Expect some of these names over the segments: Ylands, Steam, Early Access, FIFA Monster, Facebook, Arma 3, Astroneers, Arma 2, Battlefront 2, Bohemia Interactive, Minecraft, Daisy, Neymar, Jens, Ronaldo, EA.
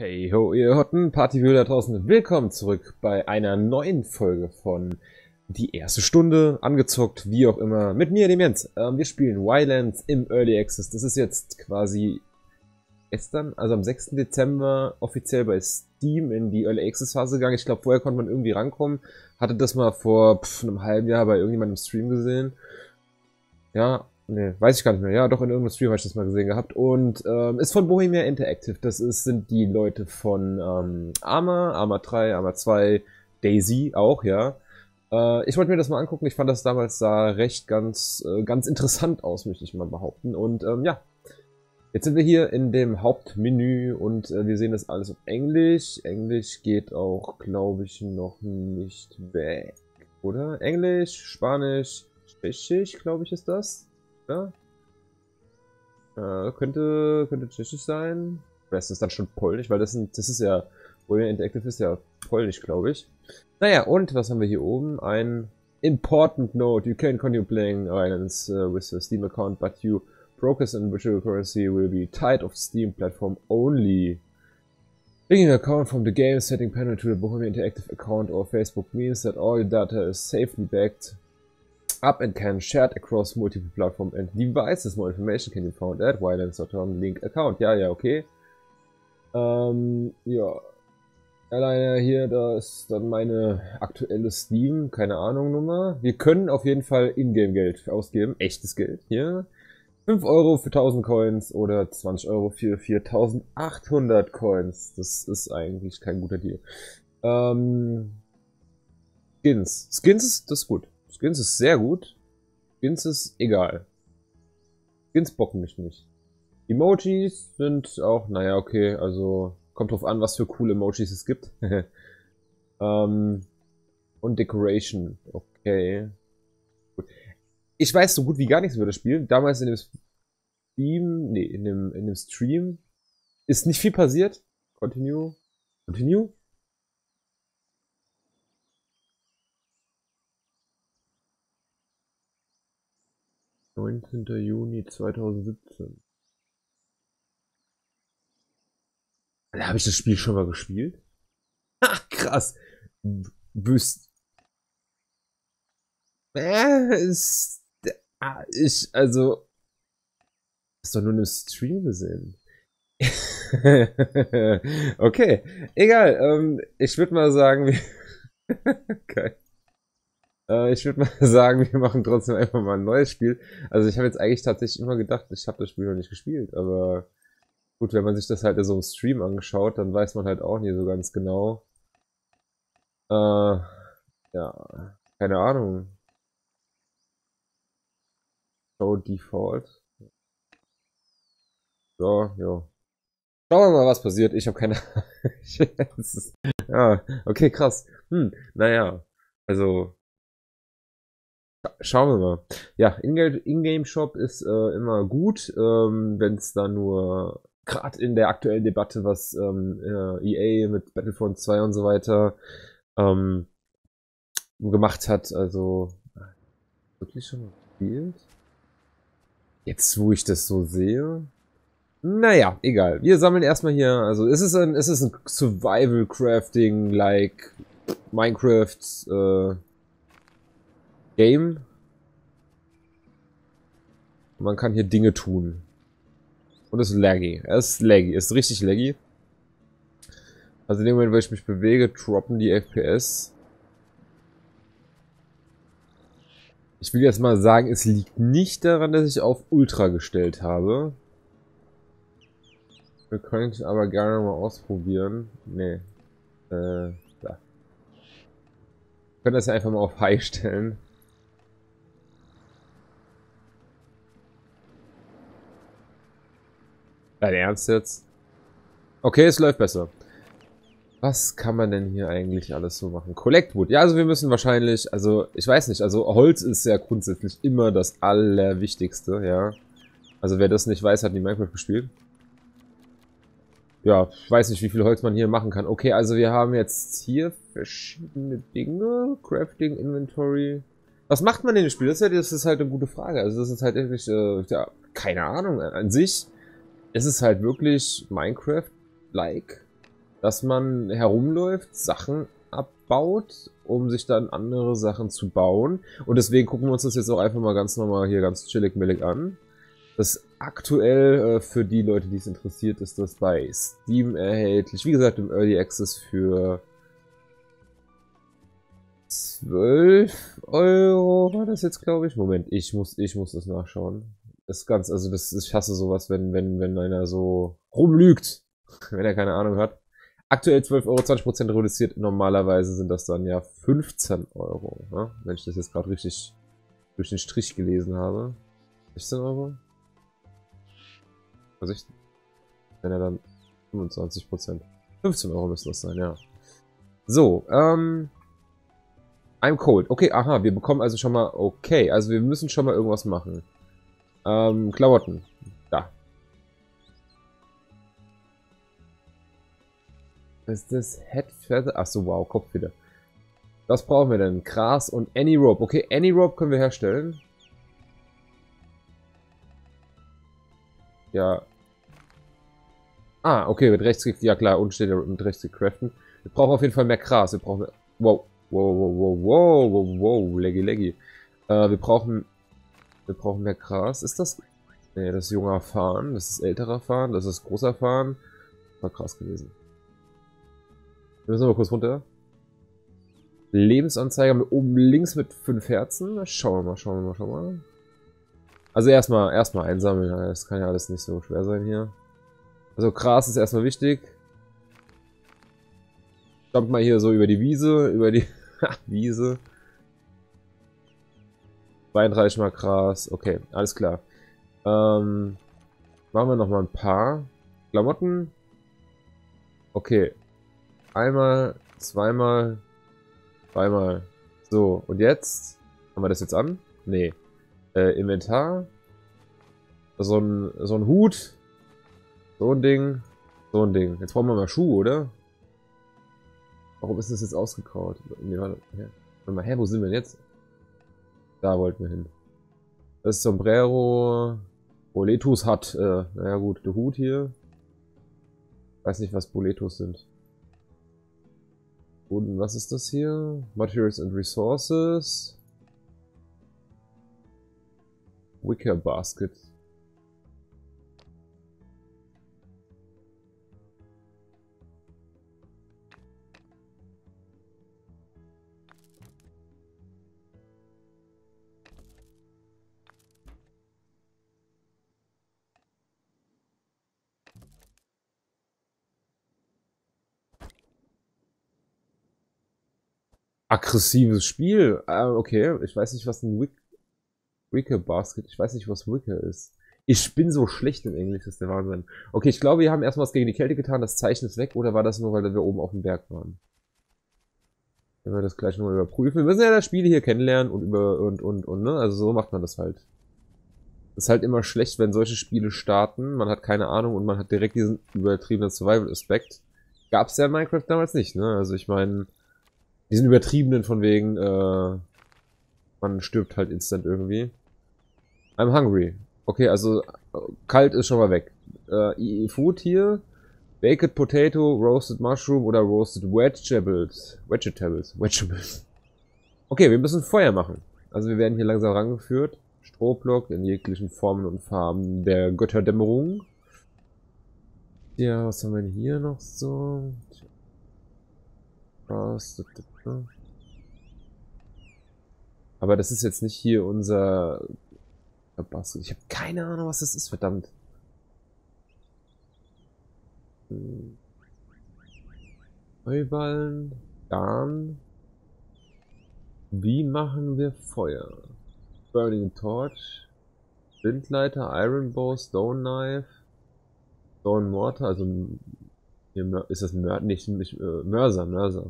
Hey ho, ihr Hotten, Partyviewer da draußen, willkommen zurück bei einer neuen Folge von Die erste Stunde, angezockt, wie auch immer, mit mir, dem Jens. Wir spielen Ylands im Early Access, das ist jetzt quasi gestern, also am 6. Dezember offiziell bei Steam in die Early Access Phase gegangen. Ich glaube, vorher konnte man irgendwie rankommen, hatte das mal vor einem halben Jahr bei irgendjemandem Stream gesehen. Ja, ne, weiß ich gar nicht mehr. Ja, doch, in irgendeinem Stream habe ich das mal gesehen gehabt. Und ist von Bohemia Interactive. Das sind die Leute von Arma 3, Arma 2, Daisy auch, ja. Ich wollte mir das mal angucken. Ich fand das damals ganz interessant aus, möchte ich mal behaupten. Und ja, jetzt sind wir hier in dem Hauptmenü und wir sehen das alles auf Englisch. Englisch geht auch, glaube ich, noch nicht weg, oder? Englisch, Spanisch, Tschechisch, glaube ich, ist das. Ja. Könnte tschechisch sein. Das ist dann schon polnisch, weil das ist ja, Bohemia Interactive ist ja polnisch, glaube ich. Naja, und was haben wir hier oben? Ein important note. You can continue playing Islands with a Steam account, but your progress in virtual currency will be tied of Steam platform only. Linking an account from the game setting panel to the Bohemia Interactive account or Facebook means that all your data is safely backed up and can shared across multiple platforms and devices. More information can be found at ylands.com link account. Ja, ja, okay. Ja. Alleine hier, da ist dann meine aktuelle Steam, keine Ahnung, Nummer. Wir können auf jeden Fall Ingame-Geld ausgeben. Echtes Geld hier. 5 Euro für 1000 Coins oder 20 Euro für 4800 Coins. Das ist eigentlich kein guter Deal. Skins. Skins, das ist gut. Skins ist sehr gut. Skins ist egal. Skins bocken mich nicht. Emojis sind auch, naja, okay, also kommt drauf an, was für coole Emojis es gibt. Und Decoration, okay. Gut. Ich weiß so gut wie gar nichts über das Spiel. Damals in dem Stream ist nicht viel passiert. Continue. Continue. Juni 2017. Da habe ich das Spiel schon mal gespielt. Ach, krass. Wüsst. Ist doch nur im Stream gesehen. Okay, egal. Ich würde mal sagen, okay. Ich würde mal sagen, wir machen trotzdem einfach mal ein neues Spiel. Also ich habe jetzt eigentlich tatsächlich immer gedacht, ich habe das Spiel noch nicht gespielt, aber gut, wenn man sich das halt in so einem Stream angeschaut, dann weiß man halt auch nie so ganz genau. Ja, keine Ahnung. Show Default. Ja, ja. Schauen wir mal, was passiert. Ich habe keine Ahnung. Ja, okay, krass. Naja, also schauen wir mal. Ja, In-Game-Shop ist immer gut, wenn es da nur, gerade in der aktuellen Debatte, was EA mit Battlefront 2 und so weiter gemacht hat, also wirklich schon mal gespielt? Jetzt, wo ich das so sehe? Naja, egal. Wir sammeln erstmal hier, also es ist ein Survival-Crafting, like Minecraft, Game. Man kann hier Dinge tun. Und es ist laggy. Es ist richtig laggy. Also in dem Moment, wo ich mich bewege, droppen die FPS. Ich will jetzt mal sagen, es liegt nicht daran, dass ich auf Ultra gestellt habe. Wir können es aber gerne mal ausprobieren. Nee. Da. Wir können das einfach mal auf High stellen. Dein Ernst jetzt? Okay, es läuft besser. Was kann man denn hier eigentlich alles so machen? Collect Wood. Ja, also wir müssen wahrscheinlich, also ich weiß nicht, also Holz ist ja grundsätzlich immer das Allerwichtigste, ja. Also wer das nicht weiß, hat nie Minecraft gespielt. Ja, ich weiß nicht, wie viel Holz man hier machen kann. Okay, also wir haben jetzt hier verschiedene Dinge. Crafting, Inventory. Was macht man in dem Spiel? Das ist halt eine gute Frage. Also das ist halt wirklich, ja, keine Ahnung, an sich. Es ist halt wirklich Minecraft-like. dass man herumläuft, Sachen abbaut, um sich dann andere Sachen zu bauen. Und deswegen gucken wir uns das jetzt auch einfach mal ganz normal hier ganz chillig-millig an. Das aktuell für die Leute, die es interessiert, ist das bei Steam erhältlich. Wie gesagt, im Early Access für 12 € war das jetzt, glaube ich. Moment, ich muss das nachschauen. Das ist ganz, also das, ich hasse sowas, wenn einer so rumlügt, wenn er keine Ahnung hat. Aktuell 12 €, 20% reduziert. Normalerweise sind das dann ja 15 €. Ne? Wenn ich das jetzt gerade richtig durch den Strich gelesen habe. 16 €? Also ich, wenn er dann 25%. 15 € müssen das sein, ja. So, I'm cold. Okay, aha, wir bekommen also schon mal, okay, also wir müssen schon mal irgendwas machen. Klamotten. Da. Ist das Head Feather? Achso, wow, Kopf wieder. Was brauchen wir denn? Gras und Any Rope. Okay, Any Rope können wir herstellen. Ja. Ah, okay, mit Rechtsklick, ja klar, unten steht ja mit Rechtsklick craften. Wir brauchen auf jeden Fall mehr Gras, wir brauchen... Wow, wow, wow, wow, wow, wow, leggy, leggy. Wir brauchen mehr Gras, ist das... Ne, das ist junger Farn, das ist älterer Farn, das ist großer Farn. War krass gewesen. Wir müssen mal kurz runter. Lebensanzeiger mit oben links mit 5 Herzen. Schauen wir mal, schauen wir mal, schauen wir mal. Also erstmal einsammeln, das kann ja alles nicht so schwer sein hier. Also Gras ist erstmal wichtig. Kommt mal hier so über die Wiese, Wiese. 32 mal Gras, okay, alles klar. Machen wir nochmal ein paar Klamotten. Okay, einmal, zweimal, dreimal. So, und jetzt? Haben wir das jetzt an? Nee. Inventar, so ein Hut, so ein Ding. Jetzt brauchen wir mal Schuhe, oder? Warum ist das jetzt ausgekaut? Nee, warte mal, hä, wo sind wir denn jetzt? Da wollten wir hin. Das ist Sombrero, Boletus hat, naja gut, der Hut hier. Weiß nicht, was Boletus sind. Und was ist das hier? Materials and Resources. Wicker Basket. Aggressives Spiel. Okay, ich weiß nicht, was ein Wicker Basket. Ich weiß nicht, was Wicker ist. Ich bin so schlecht im Englisch, das ist der Wahnsinn. Okay, ich glaube, wir haben erstmal was gegen die Kälte getan. Das Zeichen ist weg. Oder war das nur, weil wir oben auf dem Berg waren? Wenn wir das gleich nochmal überprüfen. Wir müssen ja das Spiel hier kennenlernen und über und, ne? Also so macht man das halt. Das ist halt immer schlecht, wenn solche Spiele starten. Man hat keine Ahnung und man hat direkt diesen übertriebenen Survival-Aspekt. Gab es ja in Minecraft damals nicht, ne? Also ich meine, diesen übertriebenen von wegen, man stirbt halt instant irgendwie. I'm hungry. Okay, also kalt ist schon mal weg. Food hier. Baked Potato, Roasted Mushroom oder Roasted Vegetables. Vegetables. Okay, wir müssen Feuer machen. Also wir werden hier langsam rangeführt. Strohblock in jeglichen Formen und Farben der Götterdämmerung. Ja, was haben wir denn hier noch so? Roasted. Aber das ist jetzt nicht hier unser Basket. Ich habe keine Ahnung, was das ist, verdammt. Heuballen, Garn. Wie machen wir Feuer? Burning Torch, Windleiter, Iron Bow, Stone Knife, Stone Mortar, also hier ist das Mörser.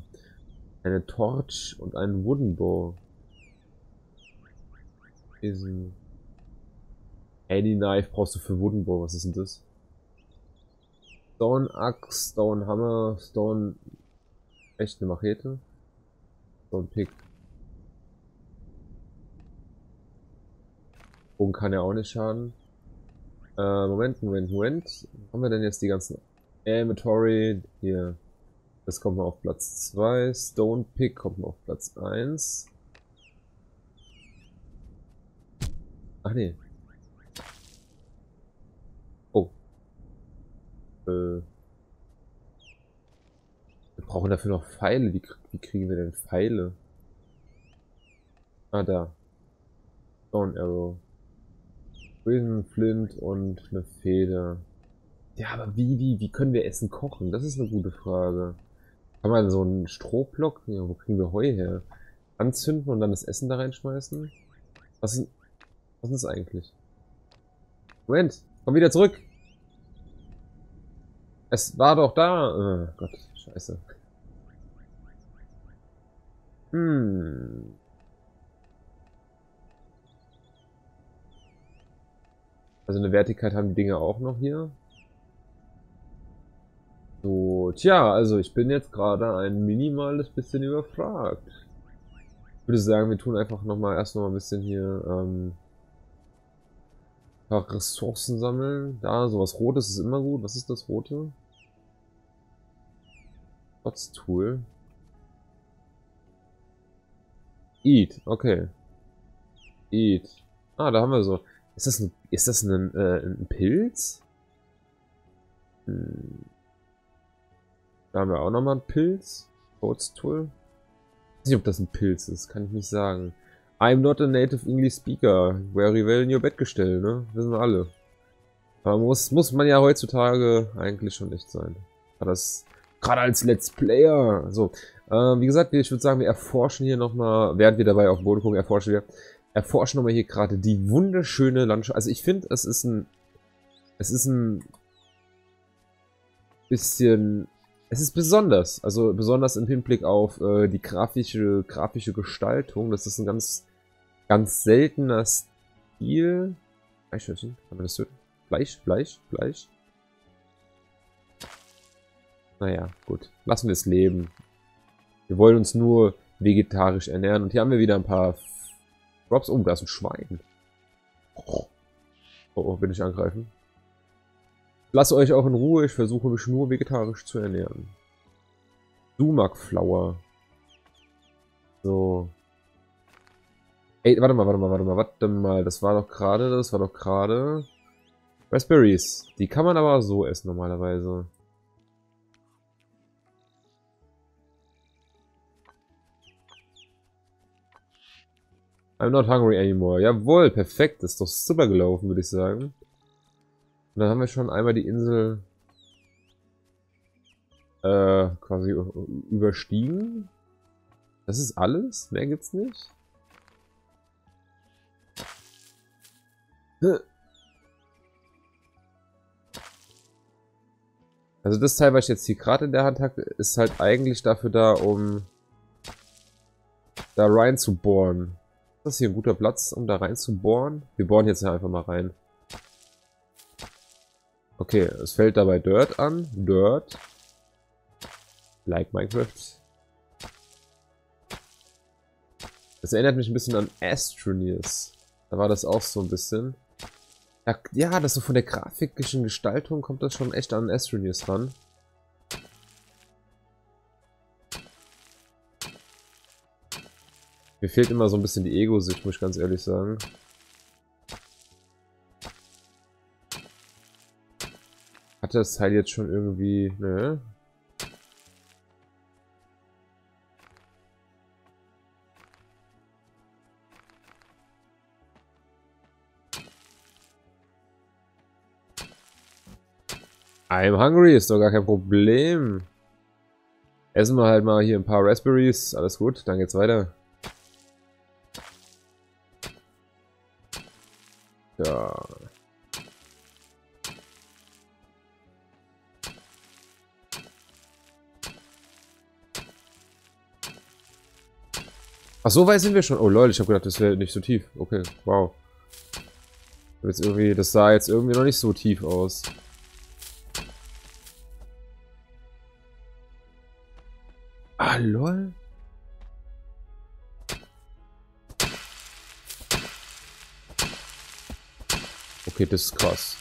Eine Torch und einen Wooden Bow. Any Knife brauchst du für Wooden Bow, was ist denn das? Stone Axe, Stone Hammer, Stone... Echt eine Machete? Stone Pick. Bogen kann ja auch nicht schaden. Moment. Haben wir denn jetzt die ganzen... Inventory, hier. Das kommt mal auf Platz 2. Stone Pick kommt mal auf Platz 1. Ach nee. Oh. Wir brauchen dafür noch Pfeile. Wie kriegen wir denn Pfeile? Ah, da. Stone Arrow. Prism, Flint und eine Feder. Ja, aber wie können wir Essen kochen? Das ist eine gute Frage. Kann man so einen Strohblock? Ja, wo kriegen wir Heu her? Anzünden und dann das Essen da reinschmeißen? Was ist das eigentlich? Moment, komm wieder zurück! Es war doch da! Oh Gott, scheiße. Also eine Wertigkeit haben die Dinge auch noch hier. So, tja, also ich bin jetzt gerade ein minimales bisschen überfragt. Ich würde sagen, wir tun einfach erst noch mal ein bisschen hier ein paar Ressourcen sammeln. Da, sowas Rotes ist immer gut. Was ist das Rote? What's Tool? Eat, okay. Eat. Ah, da haben wir so. Ist das ein Pilz? Da haben wir auch nochmal einen Pilz. Toadstool. Ich weiß nicht, ob das ein Pilz ist. Kann ich nicht sagen. I'm not a native English speaker. Very well in your Bettgestell, ne? Wissen wir alle. Aber muss man ja heutzutage eigentlich schon echt sein. Gerade als Let's Player. So. Wie gesagt, ich würde sagen, wir erforschen hier nochmal, während wir dabei auf den Boden gucken, erforschen nochmal hier gerade die wunderschöne Landschaft. Also ich finde, es ist ein bisschen. Es ist besonders, also besonders im Hinblick auf die grafische Gestaltung. Das ist ein ganz, ganz seltener Stil. Fleischhörchen, kann man das hören? Fleisch. Naja, gut. Lassen wir es leben. Wir wollen uns nur vegetarisch ernähren. Und hier haben wir wieder ein paar Drops. Oh, da ist ein Schwein. Oh, will ich angreifen? Lasst euch auch in Ruhe, ich versuche mich nur vegetarisch zu ernähren. Sumakflower. So. Ey, warte mal. Das war doch gerade. Raspberries. Die kann man aber so essen normalerweise. I'm not hungry anymore. Jawohl, perfekt. Das ist doch super gelaufen, würde ich sagen. Und dann haben wir schon einmal die Insel quasi überstiegen. Das ist alles? Mehr gibt's nicht? Also das Teil, was ich jetzt hier gerade in der Hand habe, ist halt eigentlich dafür da, um da rein zu bohren. Ist das hier ein guter Platz, um da rein zu bohren? Wir bohren jetzt einfach mal rein. Okay, es fällt dabei Dirt an. Dirt. Like Minecraft. Das erinnert mich ein bisschen an Astroneers. Da war das auch so ein bisschen. Ja, das so von der grafischen Gestaltung kommt das schon echt an Astroneers ran. Mir fehlt immer so ein bisschen die Ego-Sicht, muss ich ganz ehrlich sagen. Hat das Teil jetzt schon irgendwie, ne? I'm hungry, ist doch gar kein Problem. Essen wir halt mal hier ein paar Raspberries, alles gut, dann geht's weiter. Ja. Ach, so weit sind wir schon. Oh Leute, ich habe gedacht, das wäre nicht so tief. Okay, wow. Jetzt irgendwie, das sah jetzt irgendwie noch nicht so tief aus. Ah, lol. Okay, das ist krass.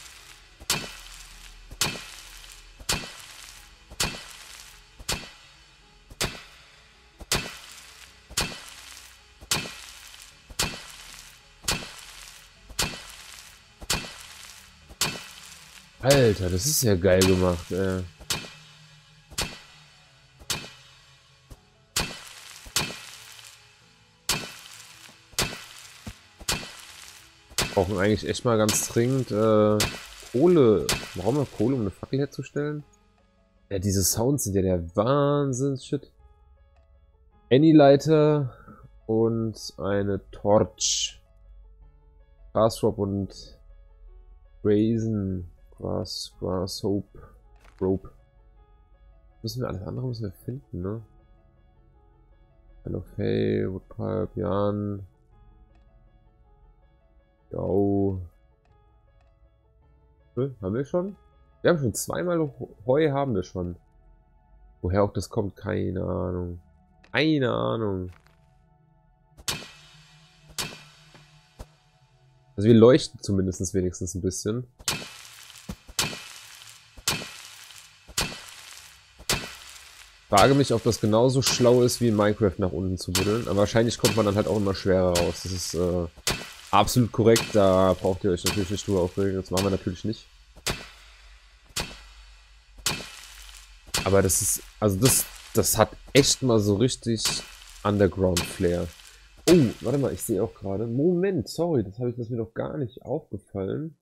Alter, das ist ja geil gemacht, ey. Wir brauchen eigentlich echt mal ganz dringend Kohle. Brauchen wir Kohle, um eine Fackel herzustellen? Ja, diese Sounds sind ja der Wahnsinns-Shit. Any-Leiter und eine Torch. Grassrop und Raisin. Grasshope. Rope. Müssen wir alles andere müssen wir finden, ne? Hello, Fay, Woodpipe, Jan. Jo. Hm, haben wir schon? Wir haben schon zweimal Heu haben wir schon. Woher auch das kommt, keine Ahnung. Keine Ahnung. Also wir leuchten zumindest wenigstens ein bisschen. Ich frage mich, ob das genauso schlau ist wie in Minecraft nach unten zu buddeln. Aber wahrscheinlich kommt man dann halt auch immer schwerer raus. Das ist absolut korrekt. Da braucht ihr euch natürlich nicht drüber aufregen. Das machen wir natürlich nicht. Aber das ist, also das hat echt mal so richtig Underground-Flair. Oh, warte mal, ich sehe auch gerade. Moment, sorry, das ist mir noch gar nicht aufgefallen.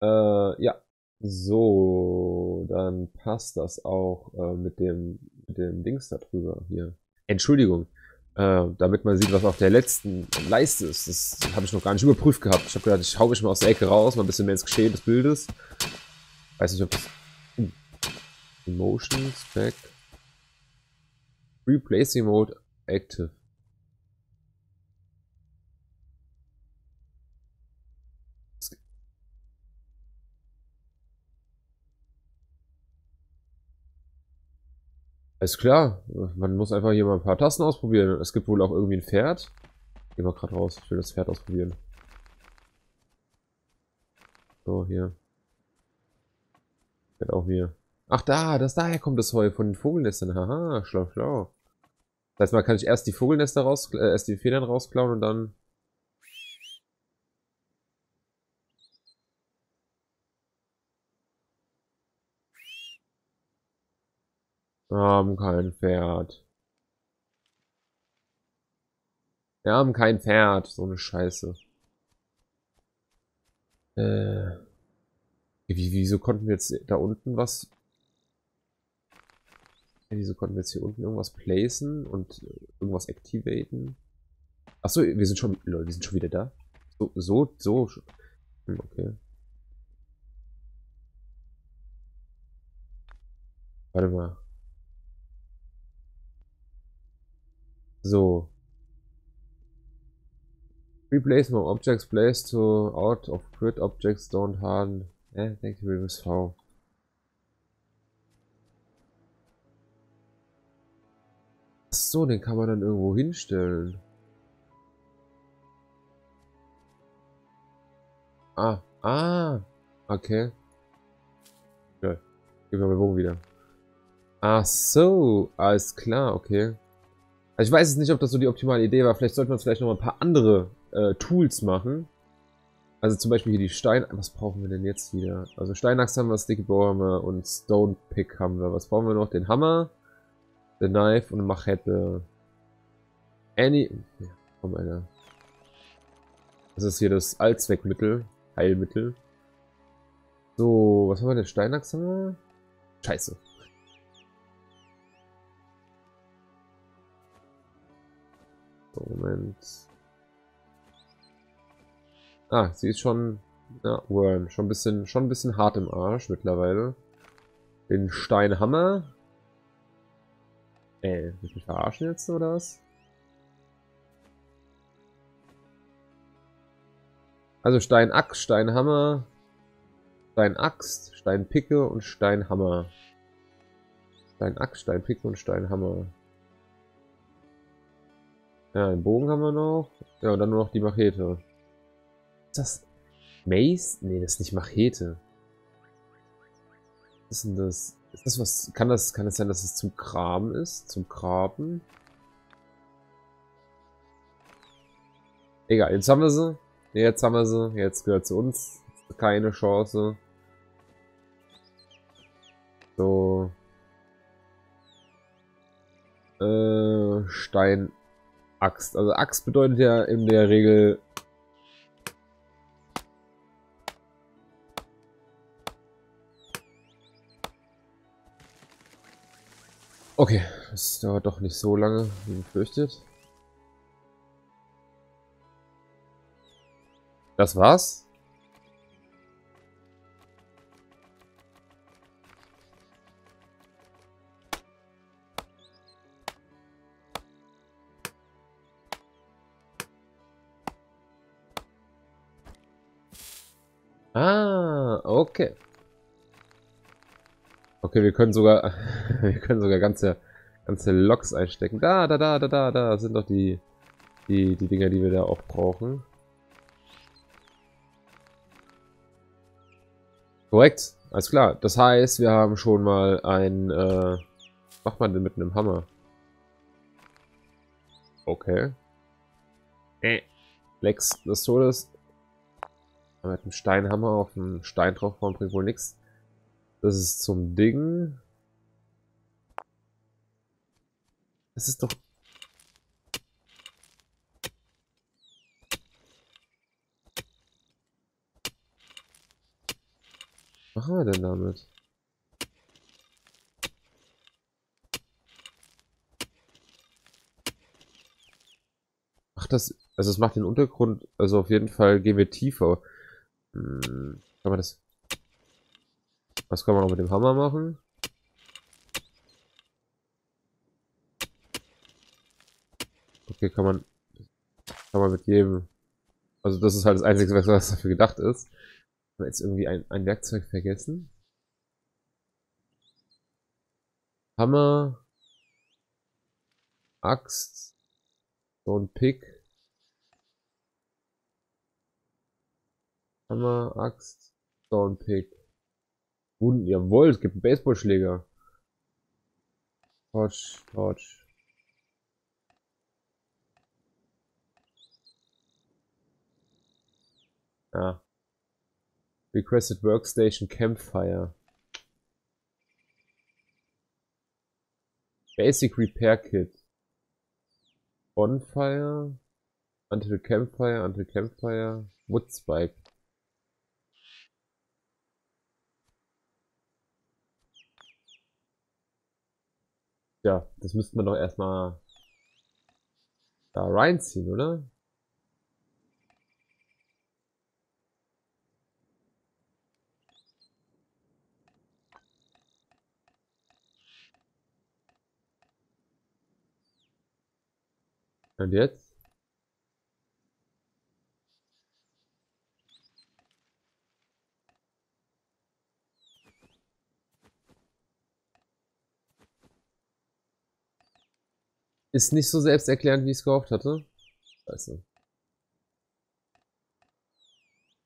Ja. So, dann passt das auch mit dem Dings da drüber hier. Entschuldigung, damit man sieht, was auf der letzten Leiste ist. Das habe ich noch gar nicht überprüft gehabt. Ich habe gedacht, ich hau mich mal aus der Ecke raus, mal ein bisschen mehr ins Geschehen des Bildes. Weiß nicht, ob das... Emotions, back. Replacing Mode, active. Alles klar, man muss einfach hier mal ein paar Tasten ausprobieren. Es gibt wohl auch irgendwie ein Pferd. Geh mal gerade raus, ich will das Pferd ausprobieren. So, hier. Pferd auch hier. Ach da, daher kommt das Heu von den Vogelnestern. Haha, schlau, schlau. Das heißt, man kann sich erst die Vogelnester erst die Federn rausklauen und dann... Wir haben kein Pferd. Wir haben kein Pferd. So eine Scheiße. Wieso konnten wir jetzt da unten was... Wieso konnten wir jetzt hier unten irgendwas placen und irgendwas activaten? Achso, wir sind schon... Leute, wir sind schon wieder da. So. Okay. Warte mal. So. Replace more objects placed to out of grid objects don't harden. Thank you, Remus V. Achso, den kann man dann irgendwo hinstellen. Okay. Ja, gib mir meinen Bogen wieder. Ach so, alles klar, okay. Also ich weiß jetzt nicht, ob das so die optimale Idee war. Vielleicht sollte man vielleicht noch mal ein paar andere Tools machen. Also zum Beispiel hier die Stein... Was brauchen wir denn jetzt wieder? Also Steinachs haben wir, Sticky Bow haben wir und Stone Pick haben wir. Was brauchen wir noch? Den Hammer, den Knife und eine Machete. Ja, komm, Alter. Das ist hier das Allzweckmittel. Heilmittel. So, was haben wir denn? Steinachs haben wir? Scheiße. Moment. Ah, sie ist schon... Ja, Worm. Schon ein bisschen hart im Arsch mittlerweile. Den Steinhammer. Ey, will ich mich verarschen jetzt, oder was? Also Steinaxt, Steinhammer, Steinaxt, Steinpicke und Steinhammer. Steinaxt, Steinpicke und Steinhammer. Ja, einen Bogen haben wir noch. Ja, und dann nur noch die Machete. Ist das Mace? Nee, das ist nicht Machete. Was ist denn das? Ist das was? Kann das sein, dass es zum Graben ist? Zum Graben? Egal, jetzt haben wir sie. Jetzt gehört sie uns. Keine Chance. So. Stein, Axt. Also Axt bedeutet ja in der Regel... Okay, das dauert doch nicht so lange, wie befürchtet. Das war's? Ah, okay. Okay, wir können sogar ganze Loks einstecken. Da sind doch die Dinger, die wir da auch brauchen. Korrekt, alles klar. Das heißt, wir haben schon mal ein macht man denn mit einem Hammer? Okay. Lex des Todes. Mit einem Steinhammer auf einen Stein draufhauen bringt wohl nichts. Das ist zum Ding. Es ist doch... Was machen wir denn damit? Ach, das... Also es macht den Untergrund... Also auf jeden Fall gehen wir tiefer. Kann man das... Was kann man auch mit dem Hammer machen? Okay, kann man mit jedem... Also das ist halt das Einzige, was dafür gedacht ist. Haben wir jetzt irgendwie ein Werkzeug vergessen? Hammer... Axt... So ein Pick... Hammer, Axt, Downpick. Wunden, jawohl, es gibt einen Baseballschläger. Torch. Ja. Requested Workstation Campfire. Basic Repair Kit. Bonfire. Until Campfire. Wood Spike. Ja, das müsste man doch erstmal da reinziehen, oder? Und jetzt? Ist nicht so selbsterklärend, wie ich es gehofft hatte. Scheiße.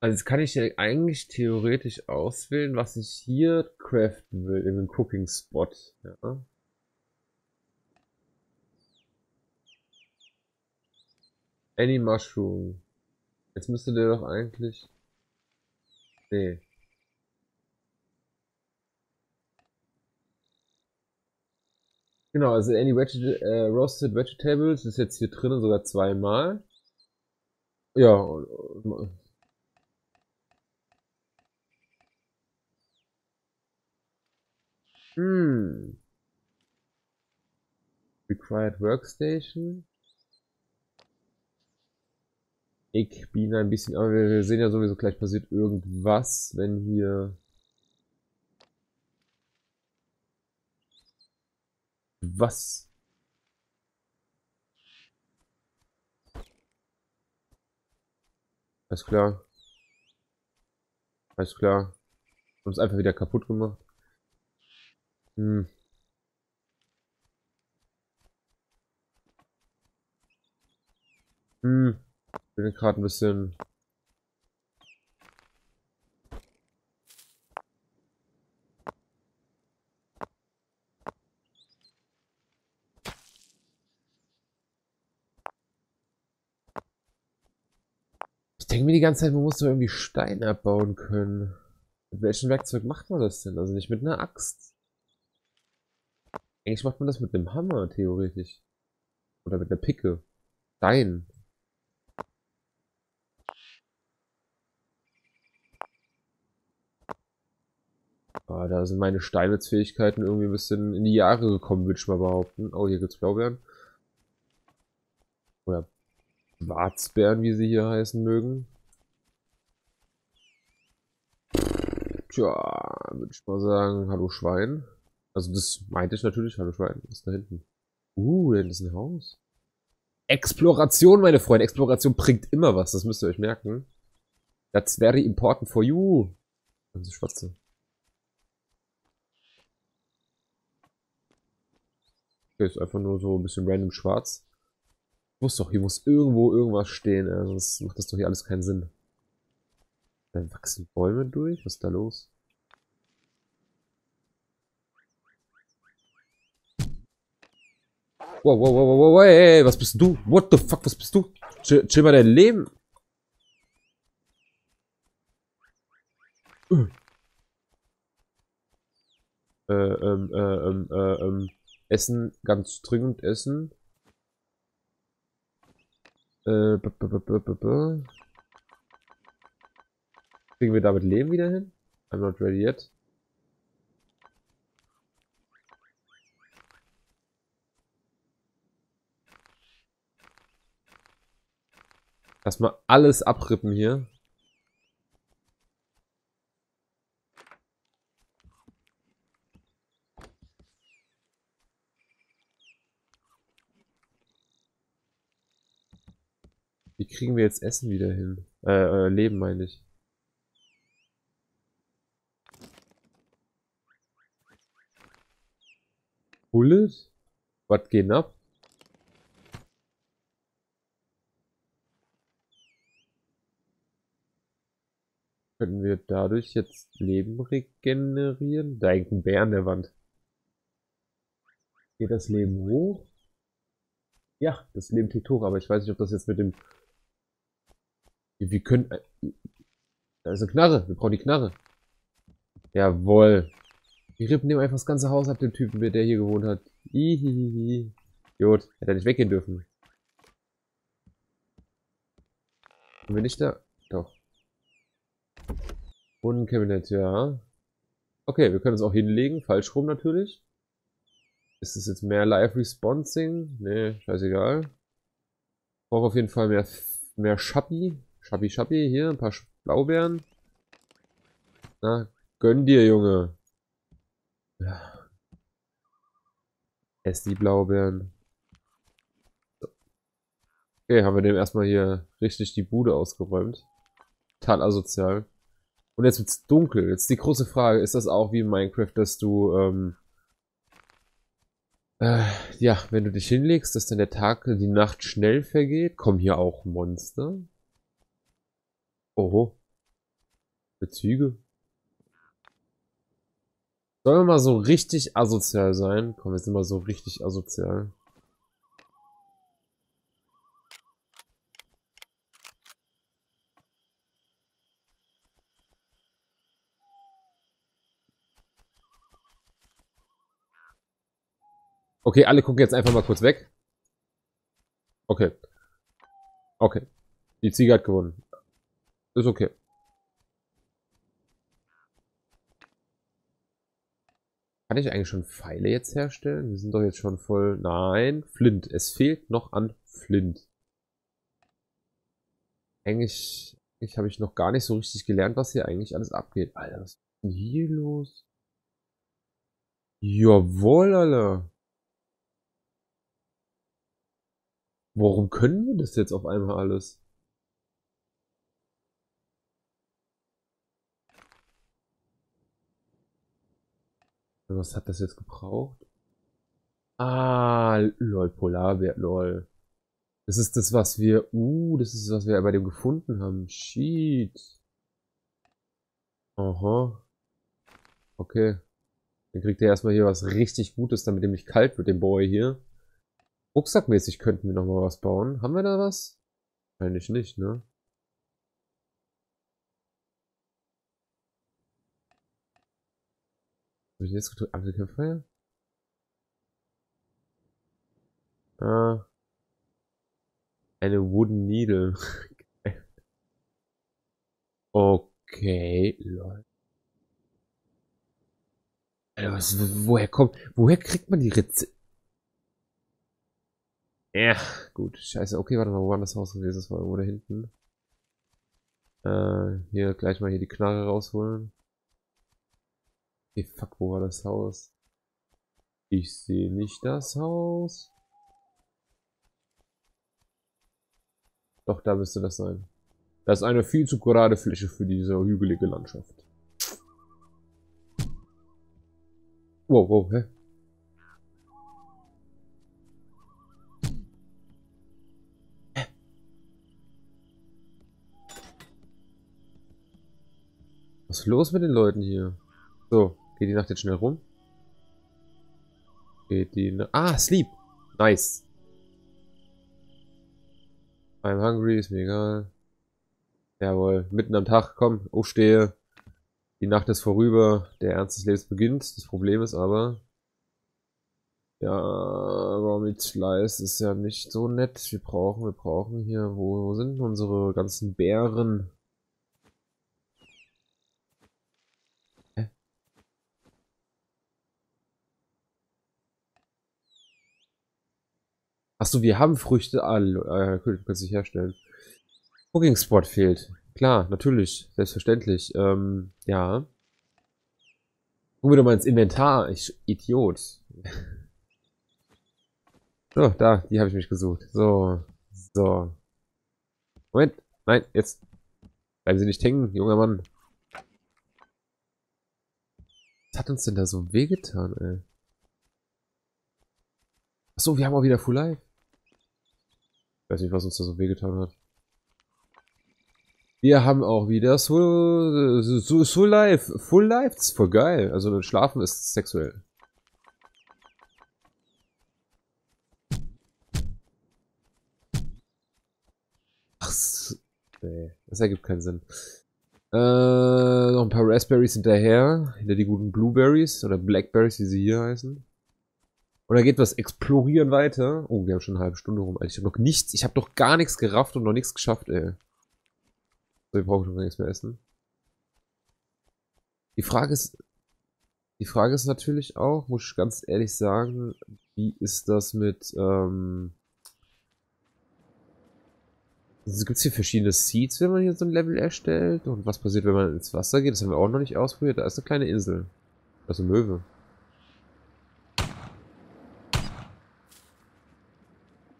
Also jetzt kann ich ja eigentlich theoretisch auswählen, was ich hier craften will in den Cooking Spot. Ja. Any Mushroom. Jetzt müsste der doch eigentlich... Nee. Genau, also any roasted vegetables ist jetzt hier drinnen sogar zweimal. Ja. Required Workstation. Ich bin ein bisschen, aber wir sehen ja sowieso gleich passiert irgendwas, wenn hier... Was? Alles klar. Alles klar. Haben es einfach wieder kaputt gemacht. Bin gerade ein bisschen... Ich denke mir die ganze Zeit, man muss doch irgendwie Stein abbauen können. Mit welchem Werkzeug macht man das denn? Also nicht mit einer Axt. Eigentlich macht man das mit einem Hammer, theoretisch. Oder mit einer Picke. Nein. Ah, da sind meine Steinmetzfähigkeiten irgendwie ein bisschen in die Jahre gekommen, würde ich mal behaupten. Oh, hier gibt's Blaubeeren. Oder Warzbeeren, wie sie hier heißen mögen. Tja, würde ich mal sagen, hallo Schwein. Also das meinte ich natürlich, hallo Schwein. Was ist da hinten? Da hinten ist ein Haus. Exploration, meine Freunde. Exploration bringt immer was, das müsst ihr euch merken. That's very important for you. Also Schwarze. Okay, ist einfach nur so ein bisschen random schwarz. Muss doch, hier muss irgendwo irgendwas stehen, sonst macht das doch hier alles keinen Sinn. Dann wachsen Bäume durch, was ist da los? Wow, wow, wow, wow, wow, ey, was bist du? What the fuck, was bist du? Chill mal dein Leben. Essen, ganz dringend essen. Kriegen wir damit Leben wieder hin? I'm not ready yet. Erstmal alles abrippen hier. Wie kriegen wir jetzt Essen wieder hin? Leben meine ich. Bullet? Was geht ab? Können wir dadurch jetzt Leben regenerieren? Da hängt ein Bär an der Wand. Geht das Leben hoch? Ja, das Leben tickt hoch, aber ich weiß nicht, ob das jetzt mit dem... Wir können... Da ist eine Knarre. Wir brauchen die Knarre. Jawohl. Die Rippen nehmen einfach das ganze Haus ab, den Typen, der hier gewohnt hat. Ihihihi. Jod, hätte er nicht weggehen dürfen. Können wir nicht da... Doch. Bodenkabinett, ja. Okay, wir können es auch hinlegen. Falsch rum natürlich. Ist es jetzt mehr Live-Responsing? Nee, scheißegal. Ich brauche auf jeden Fall mehr Schappi. Schappi, hier, ein paar Blaubeeren. Na, gönn dir, Junge. Ja. Ess die Blaubeeren. Okay, haben wir dem erstmal hier richtig die Bude ausgeräumt. Total asozial. Und jetzt wird's dunkel. Jetzt die große Frage, ist das auch wie in Minecraft, dass du, ja, wenn du dich hinlegst, dass dann der Tag, die Nacht schnell vergeht. Kommen hier auch Monster? Oho. Bezüge. Sollen wir mal so richtig asozial sein? Komm, wir sind mal so richtig asozial. Okay, alle gucken jetzt einfach mal kurz weg. Okay. Okay. Die Ziege hat gewonnen. Ist okay. Kann ich eigentlich schon Pfeile jetzt herstellen? Wir sind doch jetzt schon voll... Nein, Flint. Es fehlt noch an Flint. Eigentlich habe ich noch gar nicht so richtig gelernt, was hier eigentlich alles abgeht. Alter, was ist denn hier los? Jawohl, Alter. Warum können wir das jetzt auf einmal alles? Was hat das jetzt gebraucht? Ah, lol, Polarbär, lol. Das ist das, was wir... das ist das, was wir bei dem gefunden haben. Shit. Aha. Okay. Dann kriegt er erstmal hier was richtig Gutes, damit ihm nicht kalt wird, dem Boy hier. Rucksackmäßig könnten wir nochmal was bauen. Haben wir da was? Wahrscheinlich nicht, ne? Habe ich jetzt gedrückt? Abwehrkämpfer? Ah. Eine Wooden Needle. Okay, Leute. Alter, was, woher kriegt man die Rezepte? Ja, gut, scheiße. Okay, warte mal, wo war das Haus gewesen? Das war irgendwo da hinten. Hier, gleich mal hier die Knarre rausholen. Hey, fuck, wo war das Haus? Ich sehe nicht das Haus. Doch, da müsste das sein. Das ist eine viel zu gerade Fläche für diese hügelige Landschaft. Wow, wow, hä? Was ist los mit den Leuten hier? So, geht die Nacht jetzt schnell rum? Geht die Nacht... Ah, Sleep! Nice! I'm hungry, ist mir egal. Jawohl, mitten am Tag, komm, aufstehe. Die Nacht ist vorüber, der Ernst des Lebens beginnt. Das Problem ist aber... Ja, Raw Meat Slice ist ja nicht so nett. Wir brauchen hier... Wo sind unsere ganzen Bären? Hä? Achso, wir haben Früchte alle. Cool, du kannst dich herstellen. Cooking Spot fehlt. Klar, natürlich. Selbstverständlich. Ja. Guck mir doch mal ins Inventar, ich Idiot. So, da, die habe ich mich gesucht. So. So. Moment. Nein, jetzt. Bleiben Sie nicht hängen, junger Mann. Was hat uns denn da so wehgetan, ey? Achso, wir haben auch wieder Full Life. Ich weiß nicht, was uns da so wehgetan hat. Wir haben auch wieder Full Life, ist voll geil. Also Schlafen ist sexuell. Ach, nee, das ergibt keinen Sinn. Noch ein paar Raspberries hinterher, hinter die guten Blueberries oder Blackberries, wie sie hier heißen. Und da geht was explorieren weiter. Oh, wir haben schon eine halbe Stunde rum. Ich habe noch nichts, ich habe doch gar nichts gerafft und noch nichts geschafft, ey. So, wir brauchen schon nichts mehr essen. Die Frage ist natürlich auch, muss ich ganz ehrlich sagen, wie ist das mit, es gibt hier verschiedene Seeds, wenn man hier so ein Level erstellt. Und was passiert, wenn man ins Wasser geht? Das haben wir auch noch nicht ausprobiert. Da ist eine kleine Insel. Da ist eine Möwe.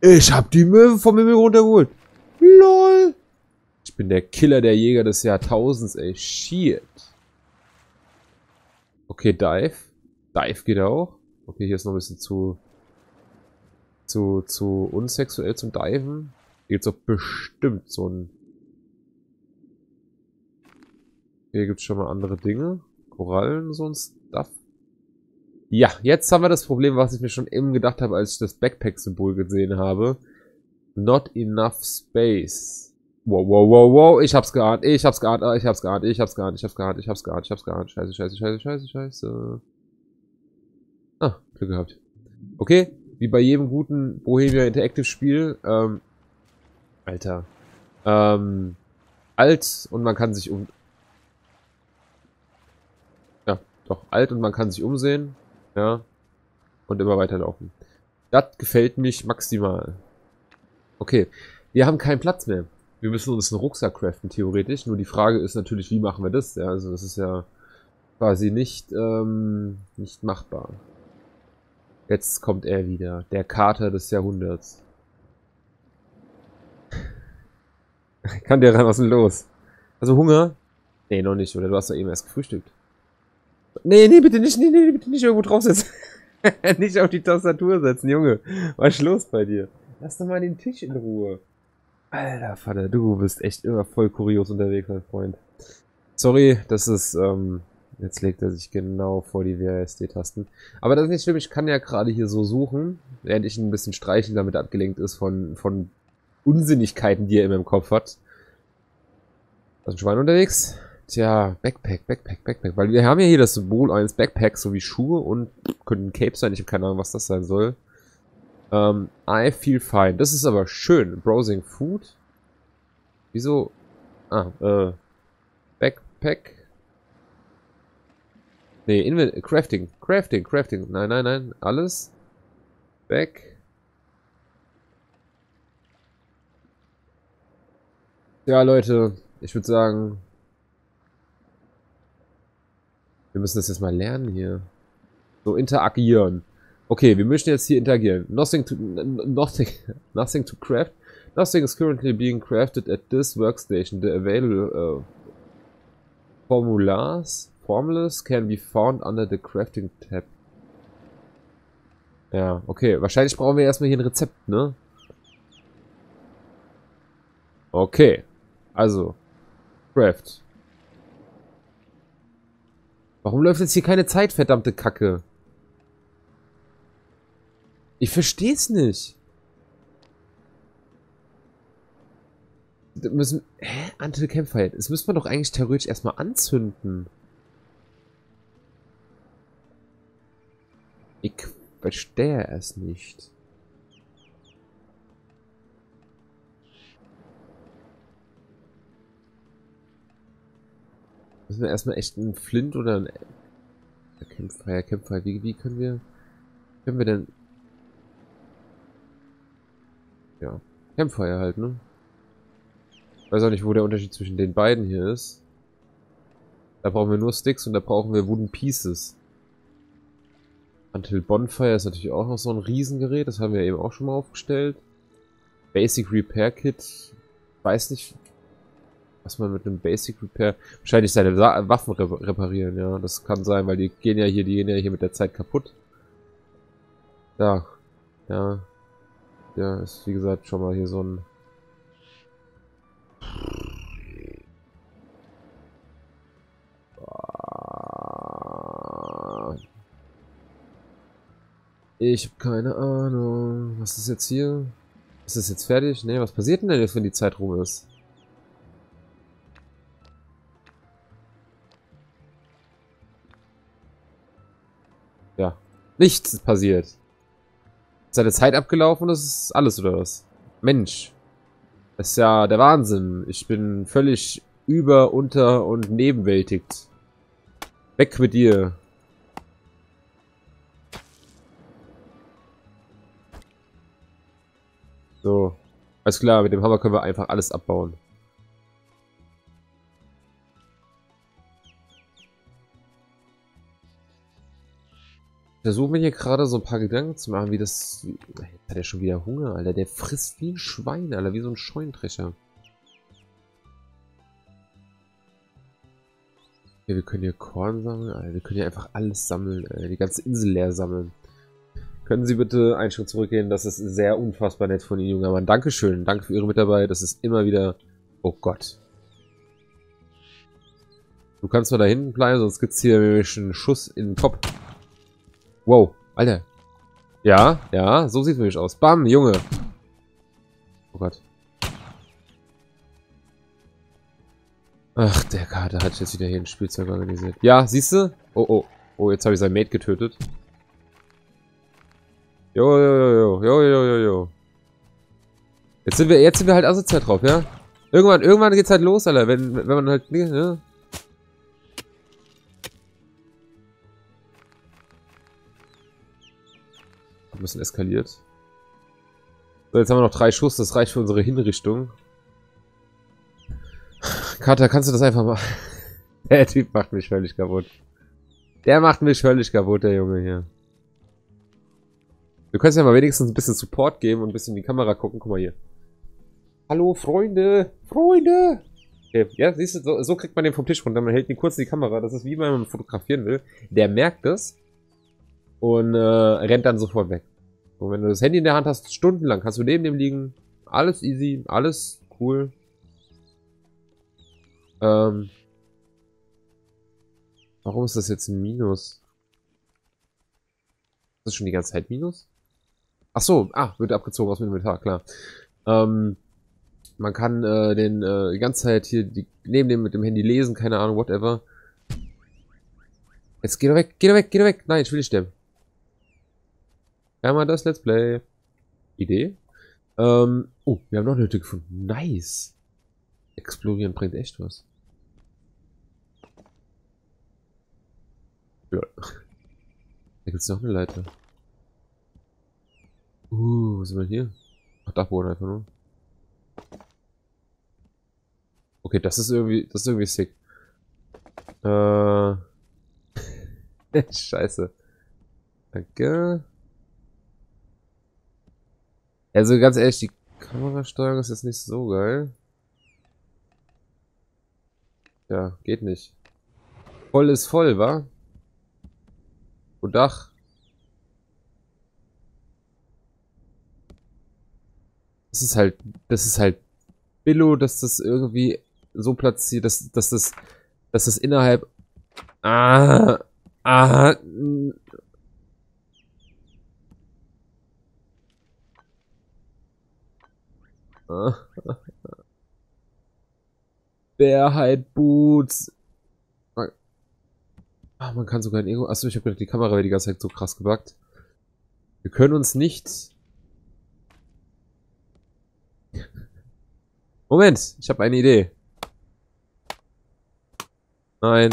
Ich hab die Möwe vom Himmel runtergeholt. LOL. Ich bin der Killer, der Jäger des Jahrtausends, ey. Shit. Okay, Dive. Dive geht auch. Okay, hier ist noch ein bisschen zu unsexuell zum Diven. Hier gibt's doch bestimmt so ein... Hier gibt's schon mal andere Dinge. Korallen, so ein Stuff. Ja, jetzt haben wir das Problem, was ich mir schon eben gedacht habe, als ich das Backpack-Symbol gesehen habe. Not enough space. Wow, wow, wow, wow, ich hab's geahnt. Scheiße. Ah, Glück gehabt. Okay, wie bei jedem guten Bohemia Interactive Spiel, Alter. Alt und man kann sich umsehen, ja, und immer weiterlaufen. Das gefällt mich maximal. Okay, wir haben keinen Platz mehr. Wir müssen uns einen Rucksack craften, theoretisch. Nur die Frage ist natürlich, wie machen wir das? Ja, also das ist ja quasi nicht machbar. Jetzt kommt er wieder. Der Kater des Jahrhunderts. Kann der rein, was ist denn los? Also Hunger? Nee, noch nicht. Oder du hast ja eben erst gefrühstückt. Nee, bitte nicht. Nee, bitte nicht irgendwo draufsetzen. Nicht auf die Tastatur setzen, Junge. Was ist los bei dir? Lass doch mal den Tisch in Ruhe. Alter Vater, du bist echt immer voll kurios unterwegs, mein Freund. Sorry, das ist, jetzt legt er sich genau vor die WASD-Tasten. Aber das ist nicht schlimm, ich kann ja gerade hier so suchen, während ich ein bisschen streicheln, damit er abgelenkt ist von Unsinnigkeiten, die er immer im Kopf hat. Da ist ein Schwein unterwegs. Tja, Backpack. Weil wir haben ja hier das Symbol eines Backpacks, so wie Schuhe und könnten Capes sein. Ich habe keine Ahnung, was das sein soll. I feel fine. Das ist aber schön. Browsing Food. Wieso? Ah, Backpack. Nee, Crafting. Crafting. Nein. Alles. Back. Ja, Leute. Ich würde sagen... Wir müssen das jetzt mal lernen hier. So, interagieren. Okay, wir müssen jetzt hier interagieren. Nothing to craft. Nothing is currently being crafted at this workstation. The available formulas can be found under the crafting tab. Ja, okay. Wahrscheinlich brauchen wir erstmal hier ein Rezept, ne? Okay. Also. Craft. Warum läuft jetzt hier keine Zeit, verdammte Kacke? Ich versteh's nicht. Da müssen... Hä? Until Campfire. Das müssen wir doch eigentlich theoretisch erstmal anzünden. Ich verstehe es nicht. Müssen wir erstmal echt einen Flint oder einen... Campfire. Wie können wir... denn... Ja, Campfire halt, ne? Weiß auch nicht, wo der Unterschied zwischen den beiden hier ist. Da brauchen wir nur Sticks und da brauchen wir Wooden Pieces. Until Bonfire ist natürlich auch noch so ein Riesengerät, das haben wir eben auch schon mal aufgestellt. Basic Repair Kit. Weiß nicht, was man mit einem Basic Repair... Wahrscheinlich seine Waffen reparieren, ja. Das kann sein, weil die gehen ja hier mit der Zeit kaputt. Da. Ja. Ja, ist wie gesagt schon mal hier so ein... Ich habe keine Ahnung. Was ist jetzt hier? Ist das jetzt fertig? Ne, was passiert denn jetzt, wenn die Zeit rum ist? Ja, nichts ist passiert. Ist seine Zeit abgelaufen und das ist alles, oder was? Mensch. Das ist ja der Wahnsinn. Ich bin völlig über-, unter- und nebenwältigt. Weg mit dir. So. Alles klar, mit dem Hammer können wir einfach alles abbauen. Ich versuche mir hier gerade so ein paar Gedanken zu machen, wie das... Jetzt hat er schon wieder Hunger, Alter. Der frisst wie ein Schwein, Alter. Wie so ein Scheunendrescher. Ja, wir können hier Korn sammeln, Alter. Wir können hier einfach alles sammeln, Alter. Die ganze Insel leer sammeln. Können Sie bitte einen Schritt zurückgehen? Das ist sehr unfassbar nett von Ihnen, junger Mann. Dankeschön. Danke für Ihre Mitarbeit. Das ist immer wieder... Oh Gott. Du kannst mal da hinten bleiben, sonst gibt's hier nämlich einen Schuss in den Kopf. Wow, Alter. Ja, so sieht es nämlich aus. Bam, Junge. Oh Gott. Ach, der Kater hat jetzt wieder hier ein Spielzeug organisiert. Ja, siehst du? Oh, jetzt habe ich sein Mate getötet. Jo. Jetzt sind wir halt asozial drauf, ja? Irgendwann geht's halt los, Alter. Wenn man halt... Ne? Ein bisschen eskaliert. So, jetzt haben wir noch 3 Schuss, das reicht für unsere Hinrichtung. Kater, kannst du das einfach mal... Der Typ macht mich völlig kaputt. Der Junge hier. Wir können ja mal wenigstens ein bisschen Support geben und ein bisschen in die Kamera gucken. Guck mal hier. Hallo, Freunde! Freunde! Okay. Ja, siehst du, so kriegt man den vom Tisch runter. Man hält ihn kurz in die Kamera. Das ist wie wenn man fotografieren will. Der merkt es und rennt dann sofort weg. Und wenn du das Handy in der Hand hast, stundenlang, kannst du neben dem liegen. Alles easy, alles cool. Warum ist das jetzt ein Minus? Ist das schon die ganze Zeit Minus? Ach so, wird abgezogen aus dem Inventar, klar. Man kann die ganze Zeit hier neben dem mit dem Handy lesen, keine Ahnung, whatever. Jetzt geh doch weg, nein, ich will nicht sterben. Ja, mal das Let's Play. Idee. Oh, wir haben noch eine Hütte gefunden. Nice. Explorieren bringt echt was. Ja. Da gibt es noch eine Leiter. Was sind wir hier? Ach, Dachboden einfach nur. Okay, das ist irgendwie sick. Scheiße. Danke. Also ganz ehrlich, die Kamerasteuerung ist jetzt nicht so geil. Ja, geht nicht. Voll ist voll, wa? Und Dach. Das ist halt billo, dass das irgendwie so platziert, dass das innerhalb. Bärheit Boots. Ah, man kann sogar ein Ego. Achso, ich habe gedacht, die Kamera wäre die ganze Zeit so krass gebackt. Wir können uns nicht. Moment, ich habe eine Idee. Nein.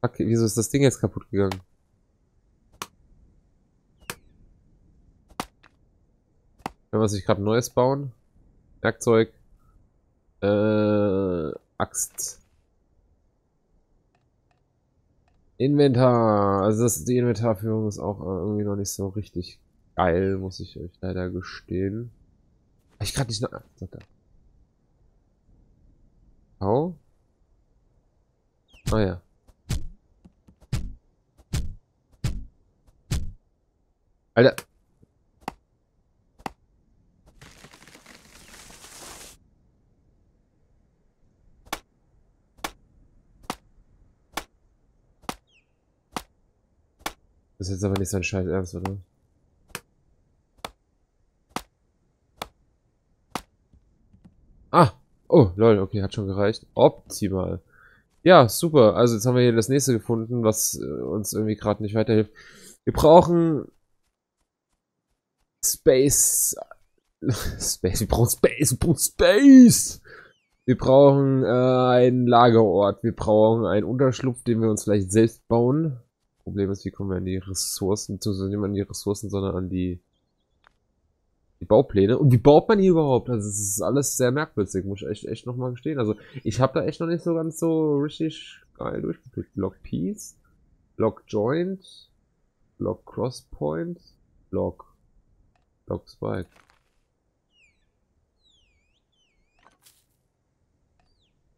Fuck, wieso ist das Ding jetzt kaputt gegangen? Können wir sich gerade Neues bauen? Werkzeug. Axt. Inventar. Also die Inventarführung ist auch irgendwie noch nicht so richtig geil, muss ich euch leider gestehen. Hab ich gerade nicht nach. Au. Ah ja. Alter. Das ist jetzt aber nicht sein Scheiß Ernst, oder? Ah! Oh, lol, okay, hat schon gereicht. Optimal. Ja, super. Also jetzt haben wir hier das nächste gefunden, was uns irgendwie gerade nicht weiterhilft. Wir brauchen Space. Wir brauchen Space. Wir brauchen einen Lagerort. Wir brauchen einen Unterschlupf, den wir uns vielleicht selbst bauen. Problem ist, wie kommen wir an die Ressourcen, beziehungsweise nicht an die Ressourcen, sondern an die Baupläne. Und wie baut man die überhaupt? Also es ist alles sehr merkwürdig, muss ich echt nochmal gestehen. Also ich habe da echt noch nicht so ganz so richtig geil durchgeklickt. Block Piece, Block Joint, Block Crosspoint, Block Spike.